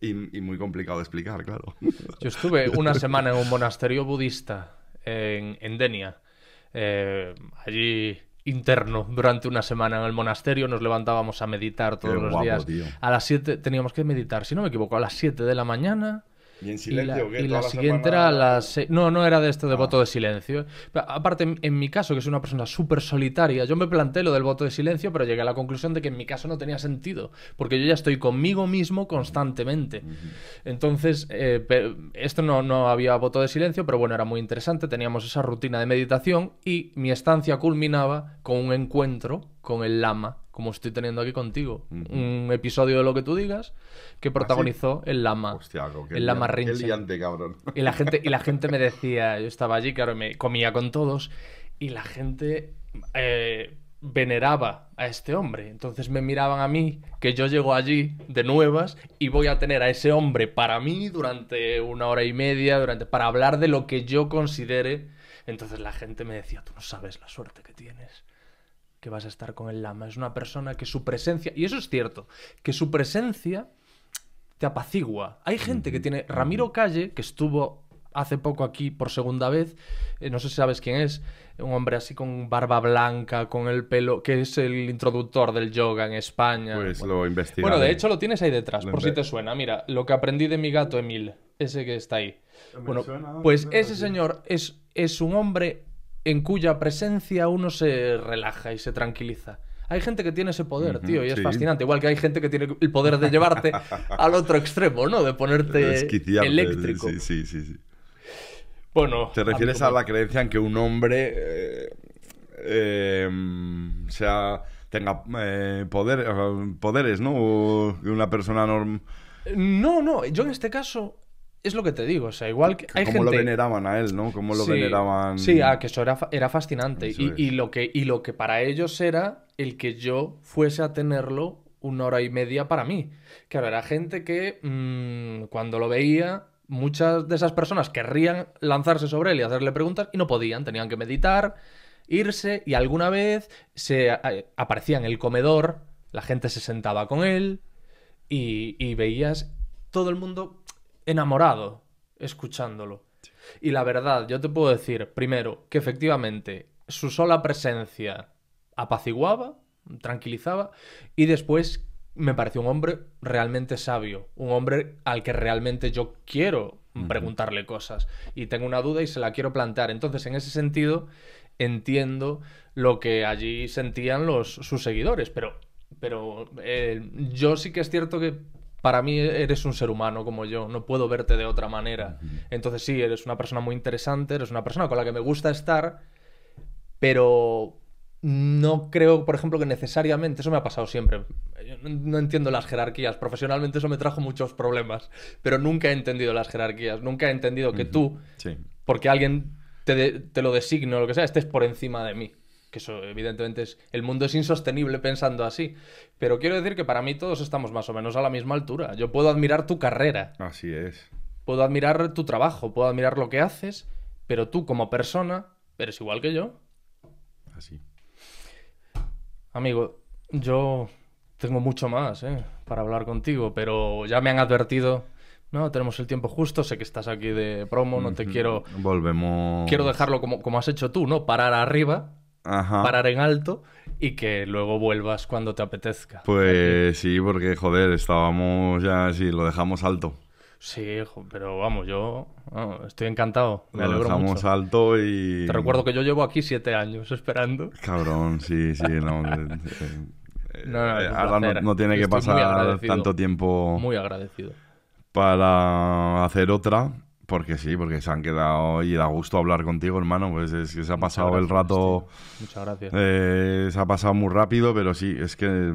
Y muy complicado de explicar, claro. Yo estuve una semana en un monasterio budista en Denia. Allí... interno durante una semana en el monasterio, nos levantábamos a meditar todos los días. Tío. A las 7 teníamos que meditar, si no me equivoco, a las 7 de la mañana. Y en silencio, y la siguiente semana... era a las 6. No era de esto del voto de silencio. Pero, aparte, en mi caso, que soy una persona súper solitaria, yo me planteé lo del voto de silencio, pero llegué a la conclusión de que en mi caso no tenía sentido, porque yo ya estoy conmigo mismo constantemente. Entonces, esto no había voto de silencio, pero bueno, era muy interesante, teníamos esa rutina de meditación y mi estancia culminaba con un encuentro con el lama, como estoy teniendo aquí contigo, un episodio de Lo que tú digas que protagonizó el lama. Hostia, el Lama Rincha. Qué liante, cabrón. Y la gente me decía, yo estaba allí, claro, me comía con todos, y la gente veneraba a este hombre. Entonces me miraban a mí, que yo llego allí de nuevas y voy a tener a ese hombre para mí durante una hora y media, para hablar de lo que yo considere. Entonces la gente me decía, tú no sabes la suerte que tienes, que vas a estar con el lama. Es una persona que su presencia... Y eso es cierto, que su presencia te apacigua. Hay gente que tiene... Ramiro Calle, que estuvo hace poco aquí por segunda vez, no sé si sabes quién es, un hombre así con barba blanca, con el pelo, que es el introductor del yoga en España. Pues bueno, lo investigaré. Bueno, de hecho lo tienes ahí detrás, por si te suena. Mira, lo que aprendí de mi gato Emil, ese que está ahí. Bueno, pues ese señor es un hombre en cuya presencia uno se relaja y se tranquiliza. Hay gente que tiene ese poder, tío, y es fascinante. Igual que hay gente que tiene el poder de llevarte al otro extremo, ¿no? De ponerte eléctrico. Sí, sí, sí, sí. Bueno... ¿Te refieres a la creencia en que un hombre tenga poderes, ¿no? O una persona normal... No, no. Yo en este caso... Es lo que te digo, o sea, igual que hay gente... Como lo veneraban a él, ¿no? Como lo veneraban... Sí, que eso era fascinante. Eso y lo que para ellos era el que yo fuese a tenerlo 1 hora y media para mí. Claro, era gente que cuando lo veía, muchas de esas personas querrían lanzarse sobre él y hacerle preguntas y no podían, tenían que meditar, irse y alguna vez se aparecía en el comedor, la gente se sentaba con él y veías todo el mundo... enamorado, escuchándolo. Sí. Y la verdad, yo te puedo decir, primero, que efectivamente su sola presencia apaciguaba, tranquilizaba, y después me pareció un hombre realmente sabio, un hombre al que realmente yo quiero preguntarle cosas, y tengo una duda y se la quiero plantear. Entonces, en ese sentido, entiendo lo que allí sentían sus seguidores, pero yo sí que es cierto que para mí eres un ser humano como yo, no puedo verte de otra manera. Entonces sí, eres una persona muy interesante, eres una persona con la que me gusta estar, pero no creo, por ejemplo, que necesariamente... Eso me ha pasado siempre. Yo no entiendo las jerarquías. Profesionalmente eso me trajo muchos problemas, pero nunca he entendido las jerarquías. Nunca he entendido que tú, porque alguien te lo designe o lo que sea, estés por encima de mí. Que eso, evidentemente, el mundo es insostenible pensando así. Pero quiero decir que para mí todos estamos más o menos a la misma altura. Yo puedo admirar tu carrera. Así es. Puedo admirar tu trabajo, puedo admirar lo que haces, pero tú como persona eres igual que yo. Así. Amigo, yo tengo mucho más, para hablar contigo, pero ya me han advertido... No, tenemos el tiempo justo, sé que estás aquí de promo, no te quiero... Volvemos... Quiero dejarlo como has hecho tú, ¿no? Parar arriba... Ajá. Parar en alto y que luego vuelvas cuando te apetezca. Pues sí, porque joder, estábamos ya así, lo dejamos alto. Sí, pero vamos, yo estoy encantado. Me alegro mucho. Lo dejamos alto y... Te recuerdo que yo llevo aquí 7 años esperando. Cabrón, sí, sí. No, ahora no tiene que pasar tanto tiempo... Muy agradecido. Para hacer otra... Porque sí, porque se han quedado y da gusto hablar contigo, hermano. Pues es que se ha pasado el rato... Muchas gracias. Se ha pasado muy rápido, pero sí, es que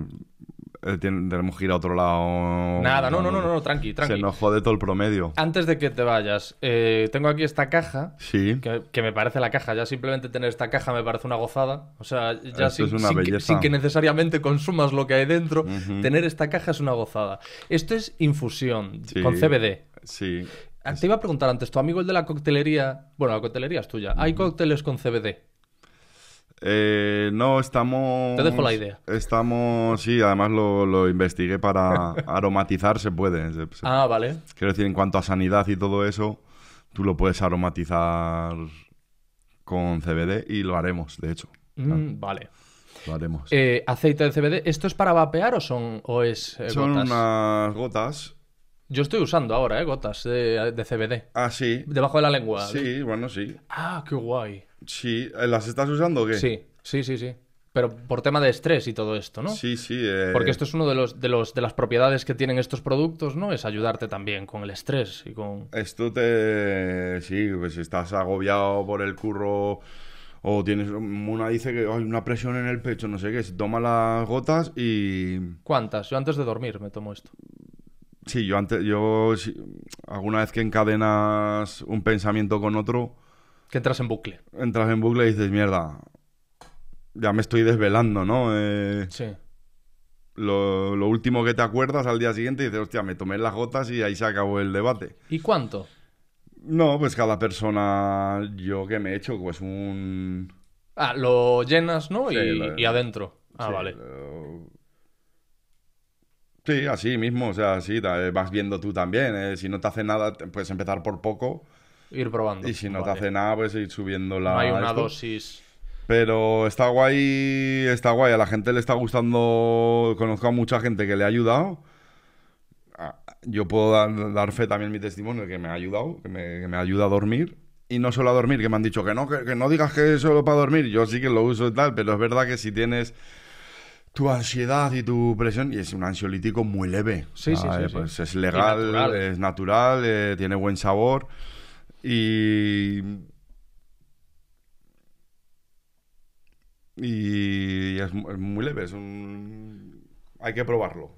tenemos que ir a otro lado. Nada, no, tranqui, tranqui. Se nos jode todo el promedio. Antes de que te vayas, tengo aquí esta caja, que me parece la caja. Ya simplemente tener esta caja me parece una gozada. O sea, ya sin que necesariamente consumas lo que hay dentro, tener esta caja es una gozada. Esto es infusión, con CBD. Sí. Te iba a preguntar antes, tu amigo el de la coctelería... Bueno, la coctelería es tuya. ¿Hay cócteles con CBD? No, estamos... Te dejo la idea. Estamos... Sí, además lo investigué para aromatizar, se puede. Ah, vale. Quiero decir, en cuanto a sanidad y todo eso, tú lo puedes aromatizar con CBD y lo haremos, de hecho. Vale. Lo haremos. Aceite de CBD. ¿Esto es para vapear o son gotas? Son unas gotas... Yo estoy usando ahora, gotas de CBD. Ah, sí. Debajo de la lengua. Sí, bueno, sí. Ah, qué guay. Sí. ¿Las estás usando o qué? Sí. Pero por tema de estrés y todo esto, ¿no? Sí. Porque esto es uno de las propiedades que tienen estos productos, ¿no? Es ayudarte también con el estrés y con... Esto te... Sí, pues si estás agobiado por el curro... O tienes... Muna dice que hay una presión en el pecho, no sé qué. Se toma las gotas y... ¿Cuántas? Yo antes de dormir me tomo esto. Sí, yo alguna vez que encadenas un pensamiento con otro... Que entras en bucle. Entras en bucle y dices, mierda, ya me estoy desvelando, ¿no? Sí. Lo último que te acuerdas al día siguiente dices, hostia, me tomé las gotas y ahí se acabó el debate. ¿Y cuánto? No, pues cada persona... Yo que me he hecho pues un... Ah, lo llenas, ¿no? Sí, y adentro. Ah, sí, vale. Sí, así mismo, o sea, sí, vas viendo tú también. Si no te hace nada, puedes empezar por poco ir probando. Y si no te hace nada, pues ir subiendo la... No hay una dosis... Pero está guay, está guay. A la gente le está gustando. Conozco a mucha gente que le ha ayudado. Yo puedo dar fe también mi testimonio que me ha ayudado, que me ayuda a dormir. Y no solo a dormir, que me han dicho que no digas que es solo para dormir. Yo sí que lo uso y tal, pero es verdad que si tienes tu ansiedad y tu presión, y es un ansiolítico muy leve. Sí, sí. Pues es legal, natural. Es natural, tiene buen sabor. Y es muy leve, es un... Hay que probarlo,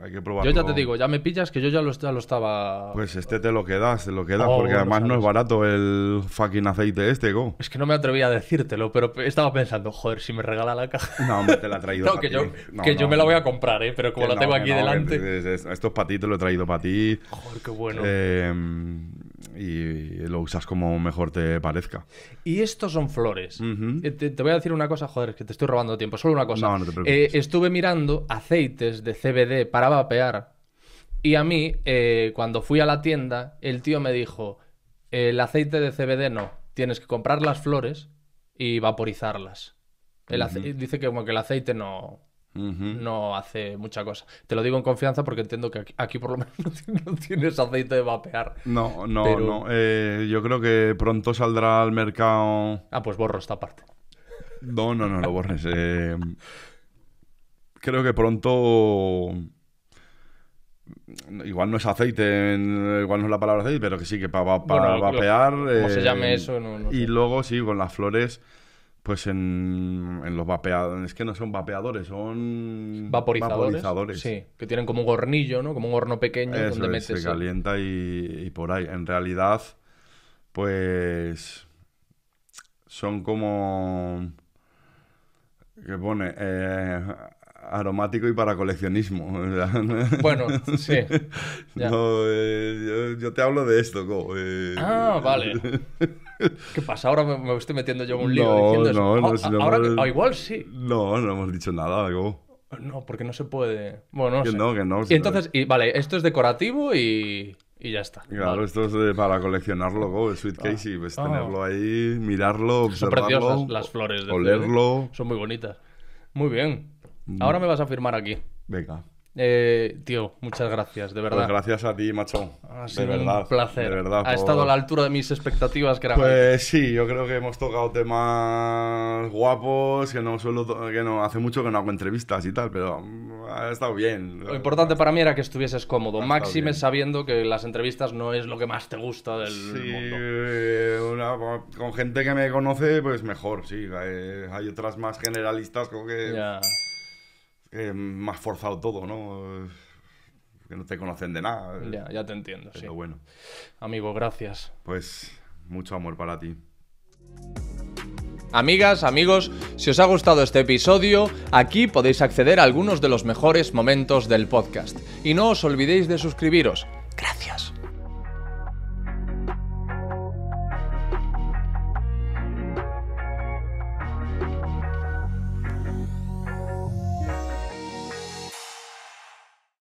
hay que probarlo. Yo ya te digo, ya me pillas que yo ya lo estaba... Pues este te lo quedas, porque además no es barato el fucking aceite este, go. Es que no me atrevía a decírtelo, pero estaba pensando, joder, si me regala la caja... No, hombre, te la he traído para ti. Yo me la voy a comprar, pero como la tengo aquí delante... Estos para ti, te lo he traído para ti. Joder, qué bueno. Y lo usas como mejor te parezca. Y estos son flores. Uh-huh. Te voy a decir una cosa, joder, que te estoy robando tiempo. Solo una cosa. No, no te preocupes. Estuve mirando aceites de CBD para vapear. Y a mí, cuando fui a la tienda, el tío me dijo, el aceite de CBD no. Tienes que comprar las flores y vaporizarlas. Uh-huh. Dice que, el aceite no... no hace mucha cosa. Te lo digo en confianza porque entiendo que aquí por lo menos no tienes aceite de vapear. No. Yo creo que pronto saldrá al mercado... Ah, pues borro esta parte. No lo borres. Creo que pronto... Igual no es aceite, igual no es la palabra aceite, pero que sí, que para vapear... ¿Cómo se llame eso? No y sé. Luego sí, con las flores... Pues en los vapeadores... Es que no son vapeadores, son... Vaporizadores. Sí, que tienen como un hornillo, ¿no? Como un horno pequeño. Eso donde metes... se calienta y por ahí. En realidad, pues... Son como... ¿Qué pone? Aromático y para coleccionismo. Bueno, sí. No, yo te hablo de esto, como... Ah, vale. ¿Qué pasa? Ahora me estoy metiendo yo en un lío diciendo eso. Igual sí. No hemos dicho nada. ¿Cómo? No, porque no se puede... Bueno, no sé. Y entonces, vale, esto es decorativo y ya está. Claro, vale. Esto es para coleccionarlo, ¿cómo? El Sweet Kase, y pues tenerlo ahí, mirarlo, observarlo. Son preciosas las flores. Olerlo. Son muy bonitas. Muy bien. Ahora me vas a firmar aquí. Venga. Tío, muchas gracias, de verdad. Pues gracias a ti, macho. Ha sido un placer. De verdad, ha estado a la altura de mis expectativas, que era... Pues sí, yo creo que hemos tocado temas guapos, hace mucho que no hago entrevistas y tal, pero ha estado bien. Lo importante para mí era que estuvieses cómodo, máxime sabiendo que las entrevistas no es lo que más te gusta del mundo. Con gente que me conoce, pues mejor, sí. Hay otras más generalistas, creo que... Ya. Más forzado todo, ¿no? Que no te conocen de nada. Ya te entiendo, pero sí. Bueno. Amigo, gracias. Pues mucho amor para ti. Amigas, amigos, si os ha gustado este episodio, aquí podéis acceder a algunos de los mejores momentos del podcast. Y no os olvidéis de suscribiros.